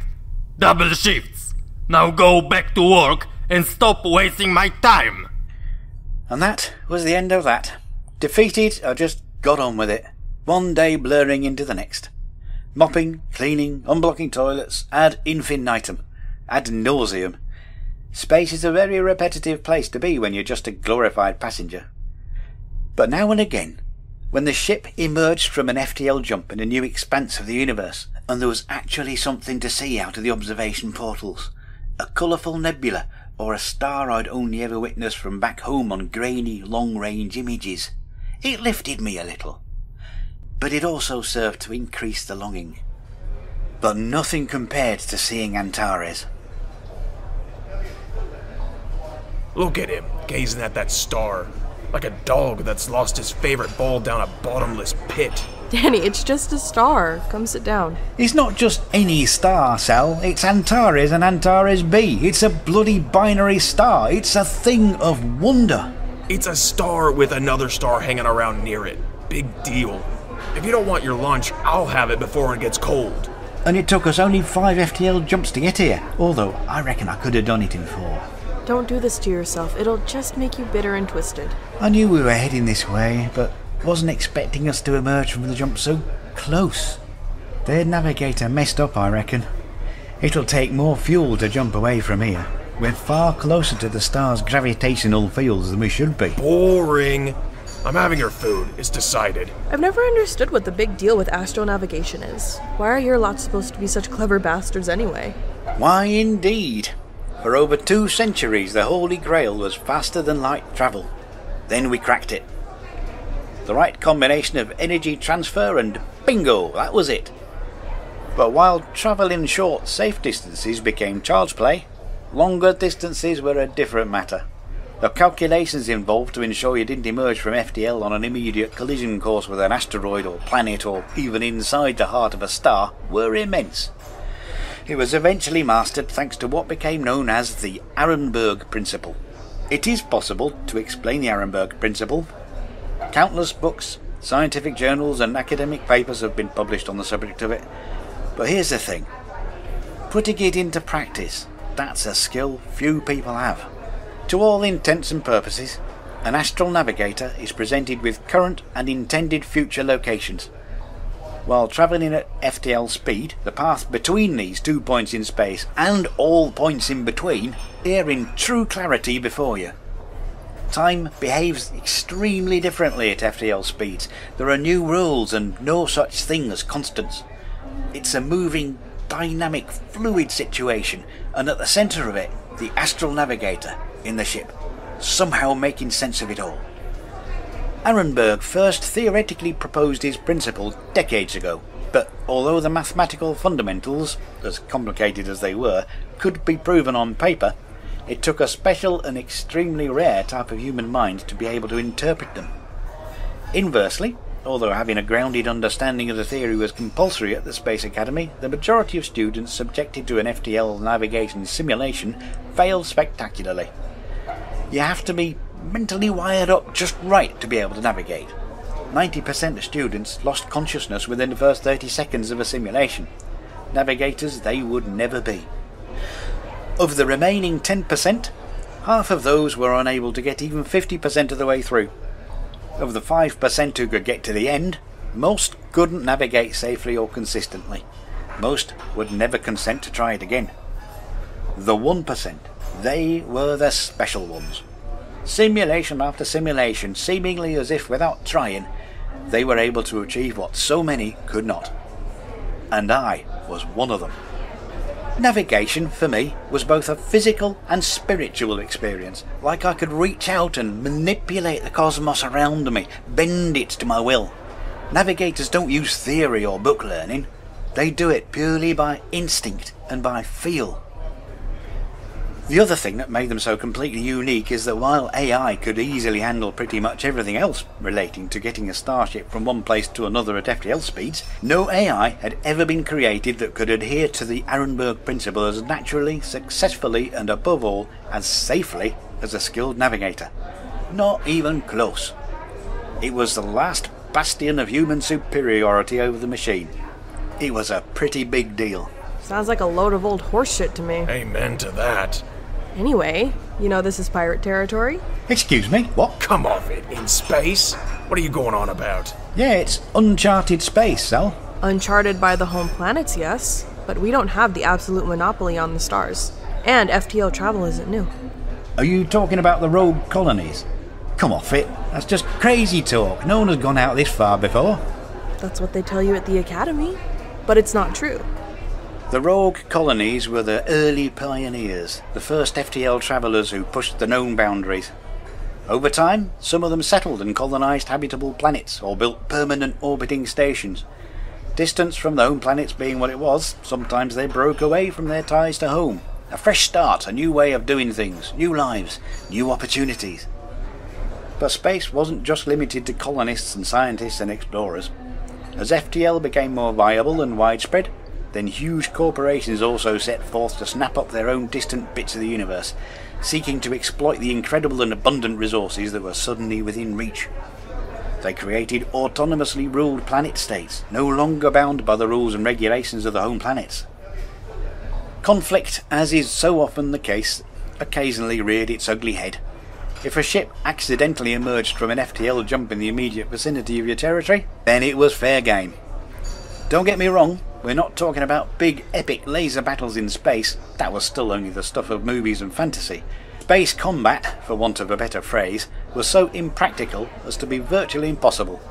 Double shifts. Now go back to work and stop wasting my time. And that was the end of that. Defeated, I just got on with it. One day blurring into the next. Mopping, cleaning, unblocking toilets, ad infinitum, ad nauseum. Space is a very repetitive place to be when you're just a glorified passenger. But now and again, when the ship emerged from an F T L jump in a new expanse of the universe, and there was actually something to see out of the observation portals, a colourful nebula or a star I'd only ever witnessed from back home on grainy, long-range images, it lifted me a little. But it also served to increase the longing. But nothing compared to seeing Antares. Look at him, gazing at that star. Like a dog that's lost his favorite ball down a bottomless pit. Danny, it's just a star. Come sit down. It's not just any star, Sal. It's Antares and Antares B. It's a bloody binary star. It's a thing of wonder. It's a star with another star hanging around near it. Big deal. If you don't want your lunch, I'll have it before it gets cold. And it took us only five F T L jumps to get here. Although, I reckon I could have done it in four. Don't do this to yourself. It'll just make you bitter and twisted. I knew we were heading this way, but wasn't expecting us to emerge from the jump so close. Their navigator messed up, I reckon. It'll take more fuel to jump away from here. We're far closer to the star's gravitational fields than we should be. Boring. I'm having your food. It's decided. I've never understood what the big deal with astronavigation is. Why are your lot supposed to be such clever bastards anyway? Why indeed. For over two centuries, the Holy Grail was faster than light travel. Then we cracked it. The right combination of energy transfer and bingo, that was it. But while travelling short, safe distances became child's play, longer distances were a different matter. The calculations involved to ensure you didn't emerge from F T L on an immediate collision course with an asteroid or planet or even inside the heart of a star were immense. It was eventually mastered thanks to what became known as the Arenberg Principle. It is possible to explain the Arenberg Principle. Countless books, scientific journals and academic papers have been published on the subject of it. But here's the thing. Putting it into practice, that's a skill few people have. To all intents and purposes, an astral navigator is presented with current and intended future locations. While travelling at F T L speed, the path between these two points in space, and all points in between, appear in true clarity before you. Time behaves extremely differently at F T L speeds. There are new rules and no such thing as constants. It's a moving, dynamic, fluid situation, and at the centre of it, the astral navigator in the ship, somehow making sense of it all. Arenberg first theoretically proposed his principle decades ago, but although the mathematical fundamentals, as complicated as they were, could be proven on paper, it took a special and extremely rare type of human mind to be able to interpret them. Inversely, although having a grounded understanding of the theory was compulsory at the Space Academy, the majority of students subjected to an F T L navigation simulation failed spectacularly. You have to be mentally wired up just right to be able to navigate. ninety percent of students lost consciousness within the first thirty seconds of a simulation. Navigators they would never be. Of the remaining ten percent, half of those were unable to get even fifty percent of the way through. Of the five percent who could get to the end, most couldn't navigate safely or consistently. Most would never consent to try it again. The one percent, they were the special ones. Simulation after simulation, seemingly as if without trying, they were able to achieve what so many could not. And I was one of them. Navigation, for me, was both a physical and spiritual experience, like I could reach out and manipulate the cosmos around me, bend it to my will. Navigators don't use theory or book learning. They do it purely by instinct and by feel. The other thing that made them so completely unique is that while A I could easily handle pretty much everything else relating to getting a starship from one place to another at F T L speeds, no A I had ever been created that could adhere to the Arenberg principle as naturally, successfully and above all, as safely as a skilled navigator. Not even close. It was the last bastion of human superiority over the machine. It was a pretty big deal. Sounds like a load of old horseshit to me. Amen to that. Anyway, you know this is pirate territory? Excuse me, what? Come off it, in space? What are you going on about? Yeah, it's uncharted space, Sal. Uncharted by the home planets, yes. But we don't have the absolute monopoly on the stars. And F T L travel isn't new. Are you talking about the rogue colonies? Come off it, that's just crazy talk. No one has gone out this far before. That's what they tell you at the Academy. But it's not true. The rogue colonies were the early pioneers, the first F T L travellers who pushed the known boundaries. Over time, some of them settled and colonised habitable planets or built permanent orbiting stations. Distance from the home planets being what it was, sometimes they broke away from their ties to home. A fresh start, a new way of doing things, new lives, new opportunities. But space wasn't just limited to colonists and scientists and explorers. As F T L became more viable and widespread, then huge corporations also set forth to snap up their own distant bits of the universe, seeking to exploit the incredible and abundant resources that were suddenly within reach. They created autonomously ruled planet-states, no longer bound by the rules and regulations of the home planets. Conflict, as is so often the case, occasionally reared its ugly head. If a ship accidentally emerged from an F T L jump in the immediate vicinity of your territory, then it was fair game. Don't get me wrong, we're not talking about big epic laser battles in space, that was still only the stuff of movies and fantasy. Space combat, for want of a better phrase, was so impractical as to be virtually impossible.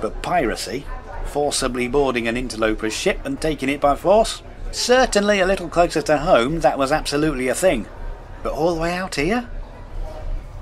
But piracy, forcibly boarding an interloper's ship and taking it by force? Certainly a little closer to home, that was absolutely a thing. But all the way out here?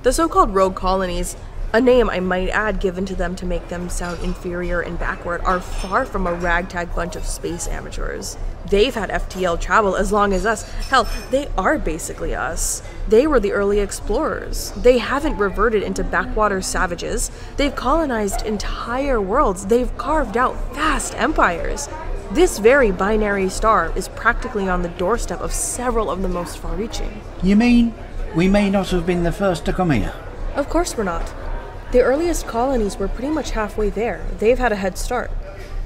The so-called rogue colonies, a name I might add given to them to make them sound inferior and backward, are far from a ragtag bunch of space amateurs. They've had F T L travel as long as us. Hell, they are basically us. They were the early explorers. They haven't reverted into backwater savages. They've colonized entire worlds. They've carved out vast empires. This very binary star is practically on the doorstep of several of the most far-reaching. You mean we may not have been the first to come here? Of course we're not. The earliest colonies were pretty much halfway there. They've had a head start.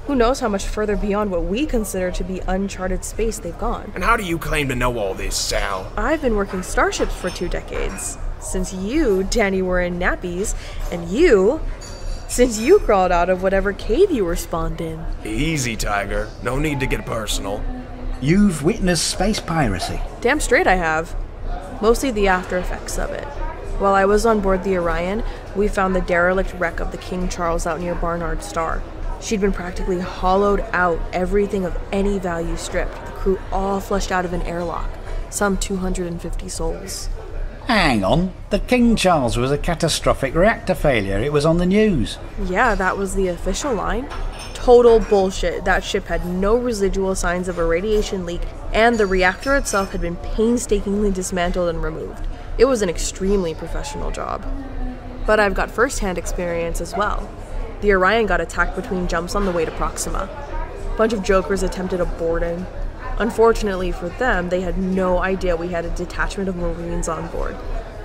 Who knows how much further beyond what we consider to be uncharted space they've gone. And how do you claim to know all this, Sal? I've been working starships for two decades. Since you, Danny, were in nappies, and you... since you crawled out of whatever cave you were spawned in. Easy, Tiger. No need to get personal. You've witnessed space piracy. Damn straight I have. Mostly the after effects of it. While I was on board the Orion, we found the derelict wreck of the King Charles out near Barnard's Star. She'd been practically hollowed out, everything of any value stripped, the crew all flushed out of an airlock, some two hundred fifty souls. Hang on, the King Charles was a catastrophic reactor failure, it was on the news. Yeah, that was the official line. Total bullshit, that ship had no residual signs of a radiation leak, and the reactor itself had been painstakingly dismantled and removed. It was an extremely professional job. But I've got first-hand experience as well. The Orion got attacked between jumps on the way to Proxima. A bunch of jokers attempted a boarding. Unfortunately for them, they had no idea we had a detachment of Marines on board.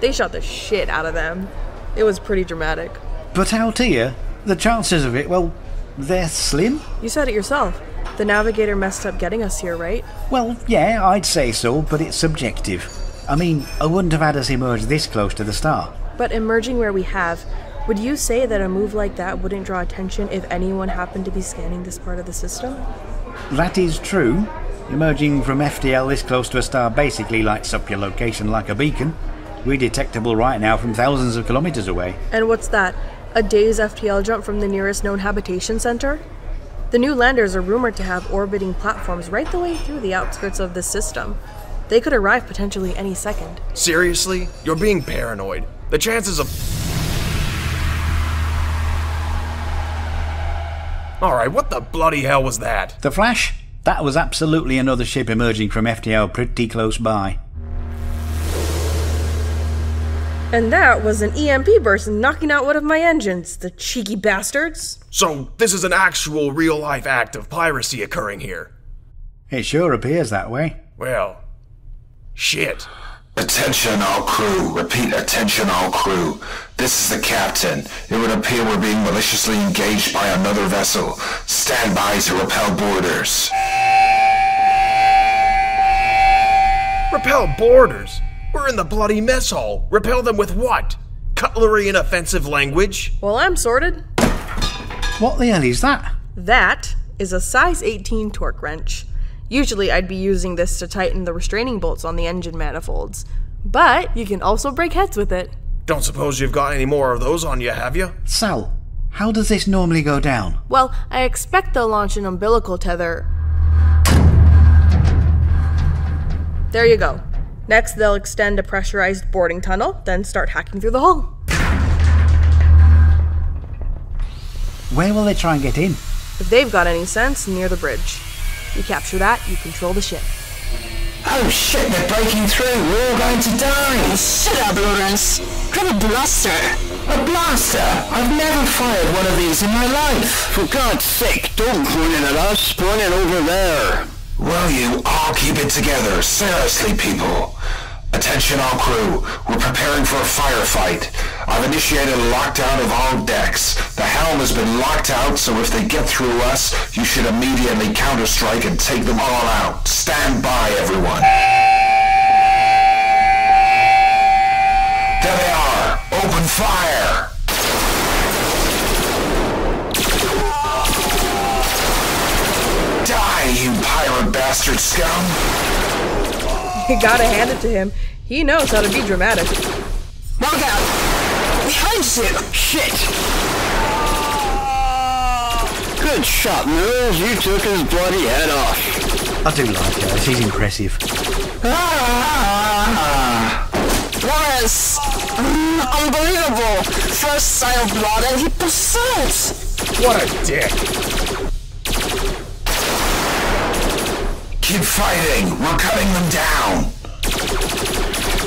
They shot the shit out of them. It was pretty dramatic. But out here, the chances of it, well, they're slim. You said it yourself. The Navigator messed up getting us here, right? Well, yeah, I'd say so, but it's subjective. I mean, I wouldn't have had us emerge this close to the star. But emerging where we have, would you say that a move like that wouldn't draw attention if anyone happened to be scanning this part of the system? That is true. Emerging from F T L this close to a star basically lights up your location like a beacon. We're detectable right now from thousands of kilometers away. And what's that? A day's F T L jump from the nearest known habitation center? The new landers are rumored to have orbiting platforms right the way through the outskirts of the system. They could arrive potentially any second. Seriously? You're being paranoid. The chances of... Alright, what the bloody hell was that? The flash? That was absolutely another ship emerging from F T L pretty close by. And that was an E M P burst knocking out one of my engines, the cheeky bastards. So, this is an actual real-life act of piracy occurring here? It sure appears that way. Well... shit. Attention all crew. Repeat, attention all crew. This is the captain. It would appear we're being maliciously engaged by another vessel. Stand by to repel boarders. Repel boarders? We're in the bloody mess hall. Repel them with what? Cutlery and offensive language? Well, I'm sorted. What the hell is that? That is a size eighteen torque wrench. Usually I'd be using this to tighten the restraining bolts on the engine manifolds, but you can also break heads with it. Don't suppose you've got any more of those on you, have you? Sal, how does this normally go down? Well, I expect they'll launch an umbilical tether. There you go. Next, they'll extend a pressurized boarding tunnel, then start hacking through the hull. Where will they try and get in? If they've got any sense, near the bridge. You capture that, you control the ship. Oh shit, they're breaking through, we're all going to die! Shut up, Lawrence! Grab a blaster! A blaster? I've never fired one of these in my life! For God's sake, don't point it at us, point it over there! Well, you all keep it together, seriously, people! Attention all crew, we're preparing for a firefight. I've initiated a lockdown of all decks. The helm has been locked out, so if they get through us, you should immediately counter-strike and take them all out. Stand by, everyone. There they are! Open fire! Die, you pirate bastard scum! You gotta hand it to him. He knows how to be dramatic. Walk out! Behind you! Shit! Good shot, Mills. You took his bloody head off. I do like her. She's impressive. Ah! Lawrence! Unbelievable! First sign of blood and he pursues! What a dick! Keep fighting! We're cutting them down!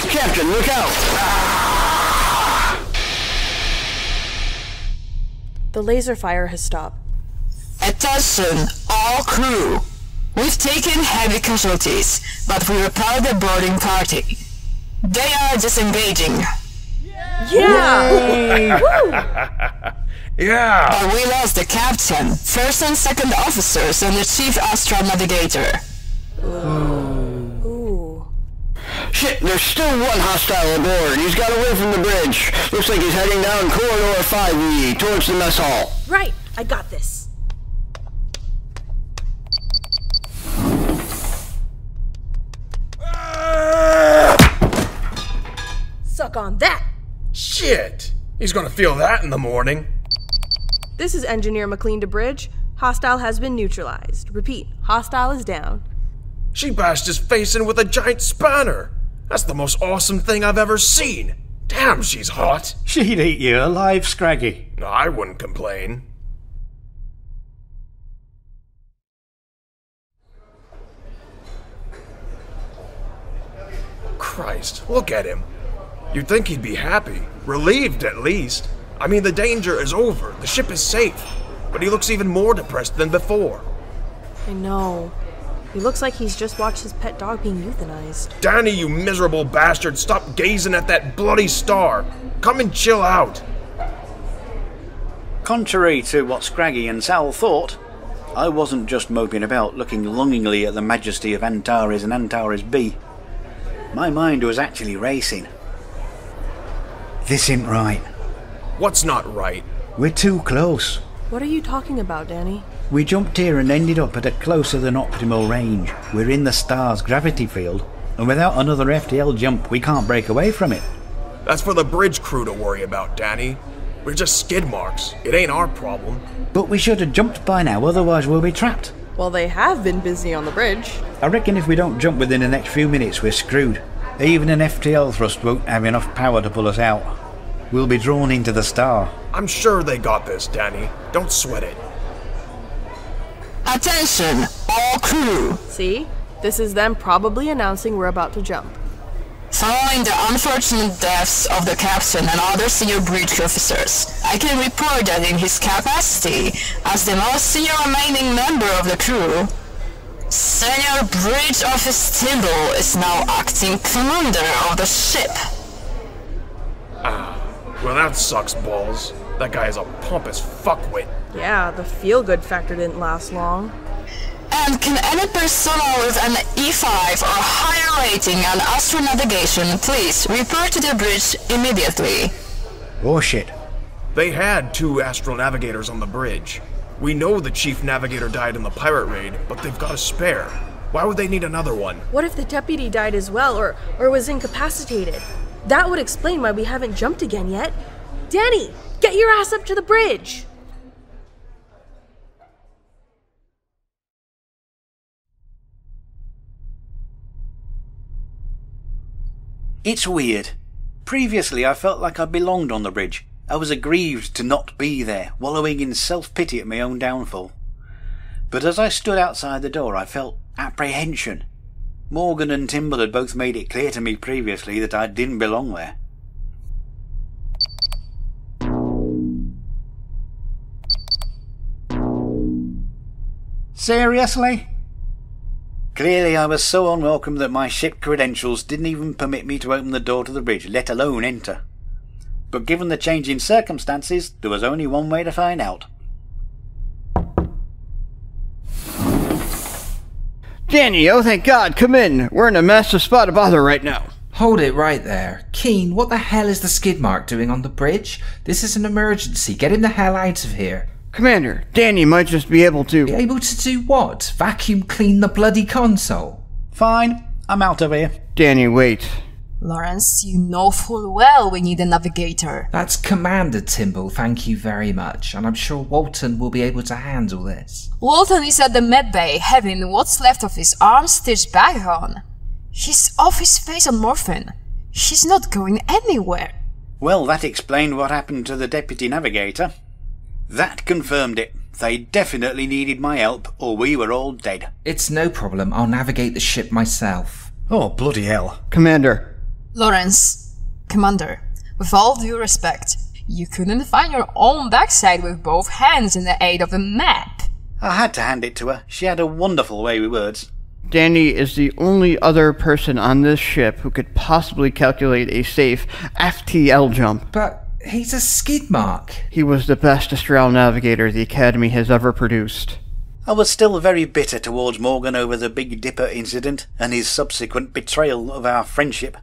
Captain, look out! Ah! The laser fire has stopped. Attention, all crew! We've taken heavy casualties, but we repelled the boarding party. They are disengaging. Yeah! Yeah! Woo! Yeah! But we lost the captain, first and second officers, and the chief astral navigator. Ooh. Ooh. Shit, there's still one hostile aboard. He's got away from the bridge. Looks like he's heading down corridor five E towards the mess hall. Right, I got this. Suck on that. Shit, he's gonna feel that in the morning. This is Engineer McLean to bridge. Hostile has been neutralized. Repeat, hostile is down. She bashed his face in with a giant spanner. That's the most awesome thing I've ever seen. Damn, she's hot. She'd eat you alive, Scraggy. No, I wouldn't complain. Christ, look at him. You'd think he'd be happy. Relieved, at least. I mean, the danger is over. The ship is safe. But he looks even more depressed than before. I know. He looks like he's just watched his pet dog being euthanized. Danny, you miserable bastard, stop gazing at that bloody star. Come and chill out. Contrary to what Scraggy and Sal thought, I wasn't just moping about looking longingly at the majesty of Antares and Antares B. My mind was actually racing. This ain't right. What's not right? We're too close. What are you talking about, Danny? We jumped here and ended up at a closer than optimal range. We're in the star's gravity field, and without another F T L jump, we can't break away from it. That's for the bridge crew to worry about, Danny. We're just skid marks. It ain't our problem. But we should have jumped by now, otherwise we'll be trapped. Well, they have been busy on the bridge. I reckon if we don't jump within the next few minutes, we're screwed. Even an F T L thrust won't have enough power to pull us out. We'll be drawn into the star. I'm sure they got this, Danny. Don't sweat it. Attention, all crew! See? This is them probably announcing we're about to jump. Following the unfortunate deaths of the captain and other senior bridge officers, I can report that in his capacity as the most senior remaining member of the crew, Senior Bridge Officer Timble is now acting commander of the ship. Ah, well that sucks balls. That guy is a pompous fuckwit. Yeah, the feel-good factor didn't last long. And can any personnel with an E five or higher rating on astronavigation please report to the bridge immediately? Oh shit. They had two astral navigators on the bridge. We know the chief navigator died in the pirate raid, but they've got a spare. Why would they need another one? What if the deputy died as well, or, or was incapacitated? That would explain why we haven't jumped again yet. Danny, get your ass up to the bridge! It's weird. Previously, I felt like I belonged on the bridge. I was aggrieved to not be there, wallowing in self-pity at my own downfall. But as I stood outside the door, I felt apprehension. Morgan and Timble had both made it clear to me previously that I didn't belong there. Seriously? Clearly I was so unwelcome that my ship credentials didn't even permit me to open the door to the bridge, let alone enter. But given the change in circumstances, there was only one way to find out. Danny, oh thank God, come in. We're in a massive spot of bother right now. Hold it right there. Keane, what the hell is the skid mark doing on the bridge? This is an emergency. Get him the hell out of here. Commander, Danny might just be able to... Be able to do what? Vacuum clean the bloody console? Fine, I'm out of here. Danny, wait. Lawrence, you know full well we need a navigator. That's Commander Timble, thank you very much, and I'm sure Walton will be able to handle this. Walton is at the medbay, having what's left of his arm stitched back on. He's off his face on morphine. He's not going anywhere. Well, that explained what happened to the deputy navigator. That confirmed it. They definitely needed my help, or we were all dead. It's no problem. I'll navigate the ship myself. Oh, bloody hell. Commander. Lawrence. Commander, with all due respect, you couldn't find your own backside with both hands in the aid of a map. I had to hand it to her. She had a wonderful way with words. Danny is the only other person on this ship who could possibly calculate a safe F T L jump. But... he's a skid mark. He was the best astral navigator the Academy has ever produced. I was still very bitter towards Morgan over the Big Dipper incident and his subsequent betrayal of our friendship,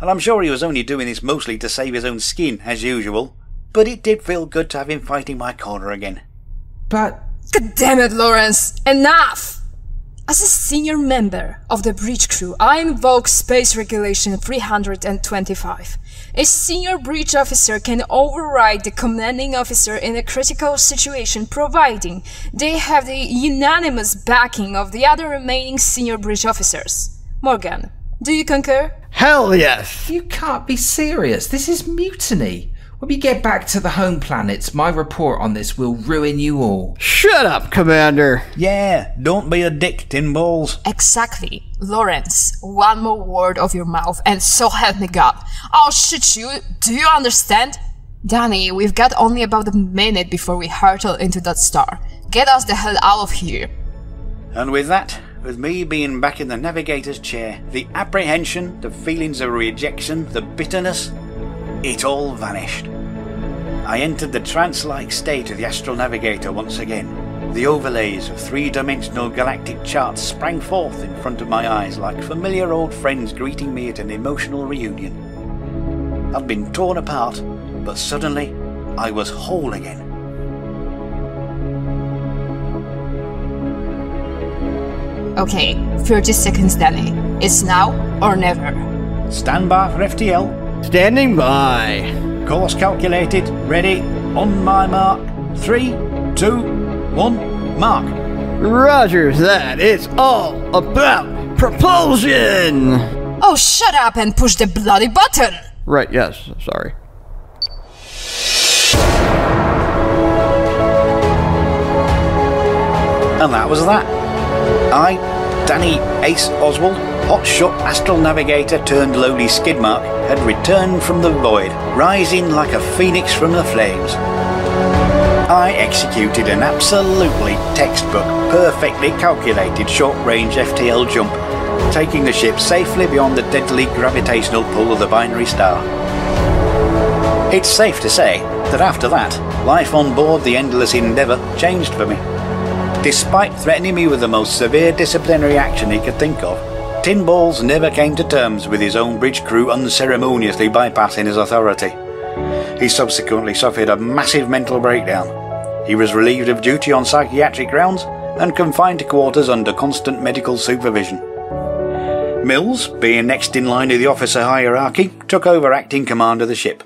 and I'm sure he was only doing this mostly to save his own skin, as usual, but it did feel good to have him fighting my corner again. But... God damn it, Lawrence! Enough! As a senior member of the breach crew, I invoke Space Regulation three twenty-five. A senior breach officer can override the commanding officer in a critical situation providing they have the unanimous backing of the other remaining senior breach officers. Morgan, do you concur? Hell yes! You can't be serious. This is mutiny. When we get back to the home planets, my report on this will ruin you all. Shut up, Commander! Yeah, don't be a dick, Tinballs. Exactly. Lawrence, one more word of your mouth and so help me God. I'll shoot you, do you understand? Danny, we've got only about a minute before we hurtle into that star. Get us the hell out of here. And with that, with me being back in the navigator's chair, the apprehension, the feelings of rejection, the bitterness... it all vanished. I entered the trance-like state of the astral navigator once again. The overlays of three-dimensional galactic charts sprang forth in front of my eyes like familiar old friends greeting me at an emotional reunion. I'd been torn apart, but suddenly I was whole again. Okay, thirty seconds, Danny. It's now or never. Stand by for F T L. Standing by. Course calculated. Ready. On my mark. Three, two, one, mark. Roger that. It's all about propulsion. Oh, shut up and push the bloody button. Right, yes. Sorry. And that was that. I, Danny 'Ace' Oswald, hotshot astral navigator turned lowly skidmark, had returned from the void, rising like a phoenix from the flames. I executed an absolutely textbook, perfectly calculated short-range F T L jump, taking the ship safely beyond the deadly gravitational pull of the binary star. It's safe to say that after that, life on board the Endless Endeavour changed for me. Despite threatening me with the most severe disciplinary action he could think of, Tinballs never came to terms with his own bridge crew unceremoniously bypassing his authority. He subsequently suffered a massive mental breakdown. He was relieved of duty on psychiatric grounds and confined to quarters under constant medical supervision. Mills, being next in line to the officer hierarchy, took over acting command of the ship.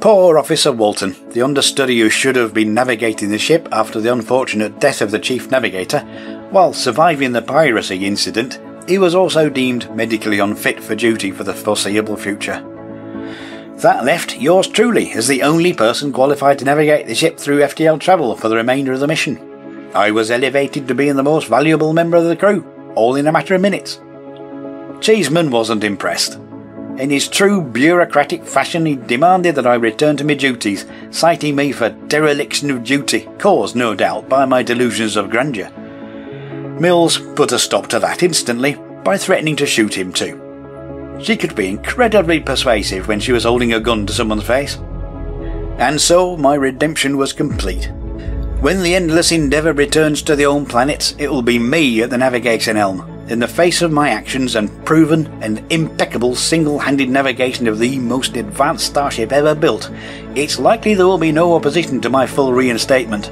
Poor Officer Walton, the understudy who should have been navigating the ship after the unfortunate death of the chief navigator, while surviving the piracy incident, he was also deemed medically unfit for duty for the foreseeable future. That left yours truly as the only person qualified to navigate the ship through F T L travel for the remainder of the mission. I was elevated to being the most valuable member of the crew, all in a matter of minutes. Cheeseman wasn't impressed. In his true bureaucratic fashion he demanded that I return to my duties, citing me for dereliction of duty, caused no doubt by my delusions of grandeur. Mills put a stop to that instantly by threatening to shoot him too. She could be incredibly persuasive when she was holding a gun to someone's face. And so my redemption was complete. When the Endless Endeavour returns to the home planets, it will be me at the navigation helm, in the face of my actions and proven and impeccable single-handed navigation of the most advanced starship ever built. It's likely there will be no opposition to my full reinstatement.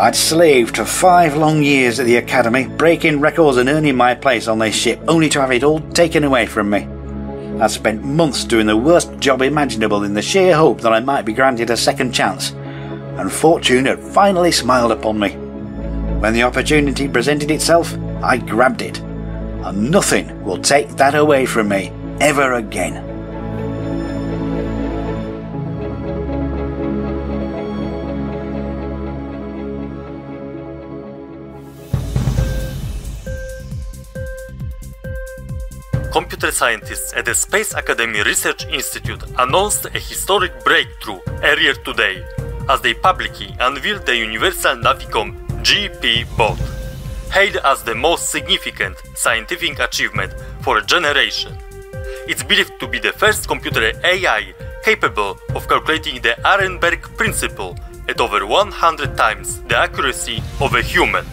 I'd slaved for five long years at the Academy, breaking records and earning my place on this ship, only to have it all taken away from me. I'd spent months doing the worst job imaginable in the sheer hope that I might be granted a second chance, and fortune had finally smiled upon me. When the opportunity presented itself, I grabbed it, and nothing will take that away from me ever again. Computer scientists at the Space Academy Research Institute announced a historic breakthrough earlier today, as they publicly unveiled the Universal Navicom G P bot, hailed as the most significant scientific achievement for a generation. It's believed to be the first computer A I capable of calculating the Arenberg Principle at over one hundred times the accuracy of a human.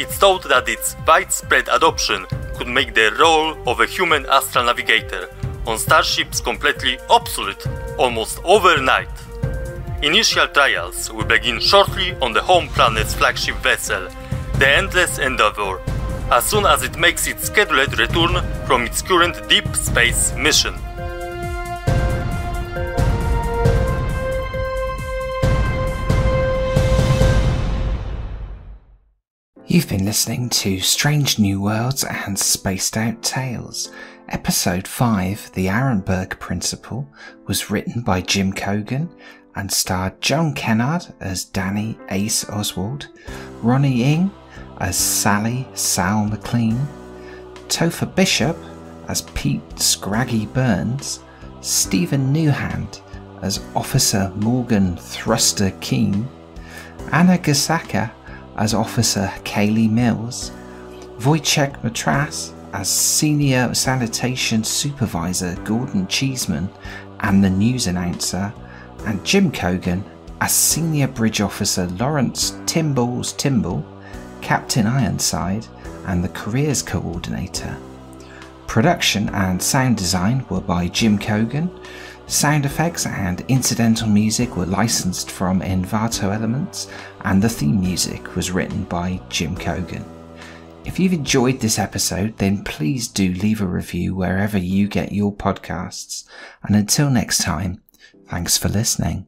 It's thought that its widespread adoption could make the role of a human astral navigator on starships completely obsolete almost overnight. Initial trials will begin shortly on the home planet's flagship vessel, the Endless Endeavour, as soon as it makes its scheduled return from its current deep space mission. You've been listening to Strange New Worlds and Spaced Out Tales. Episode five, The Arenberg Principle, was written by Jim Cogan and starred John Kennard as Danny 'Ace' Oswald, Ronni Ng as Sally Sal McLean, Topher Bishop as Pete Scraggy Burns, Stephen Newhand as Officer Morgan Thruster Keane, Anna Gasaka as Officer Kayleigh Mills, Wojciech Matras as Senior Sanitation Supervisor Gordon Cheeseman and the news announcer, and Jim Cogan as Senior Bridge Officer Lawrence Tinballs Timble, Captain Ironside and the Careers Coordinator. Production and sound design were by Jim Cogan. Sound effects and incidental music were licensed from Envato Elements, and the theme music was written by Jim Cogan. If you've enjoyed this episode, then please do leave a review wherever you get your podcasts. And until next time, thanks for listening.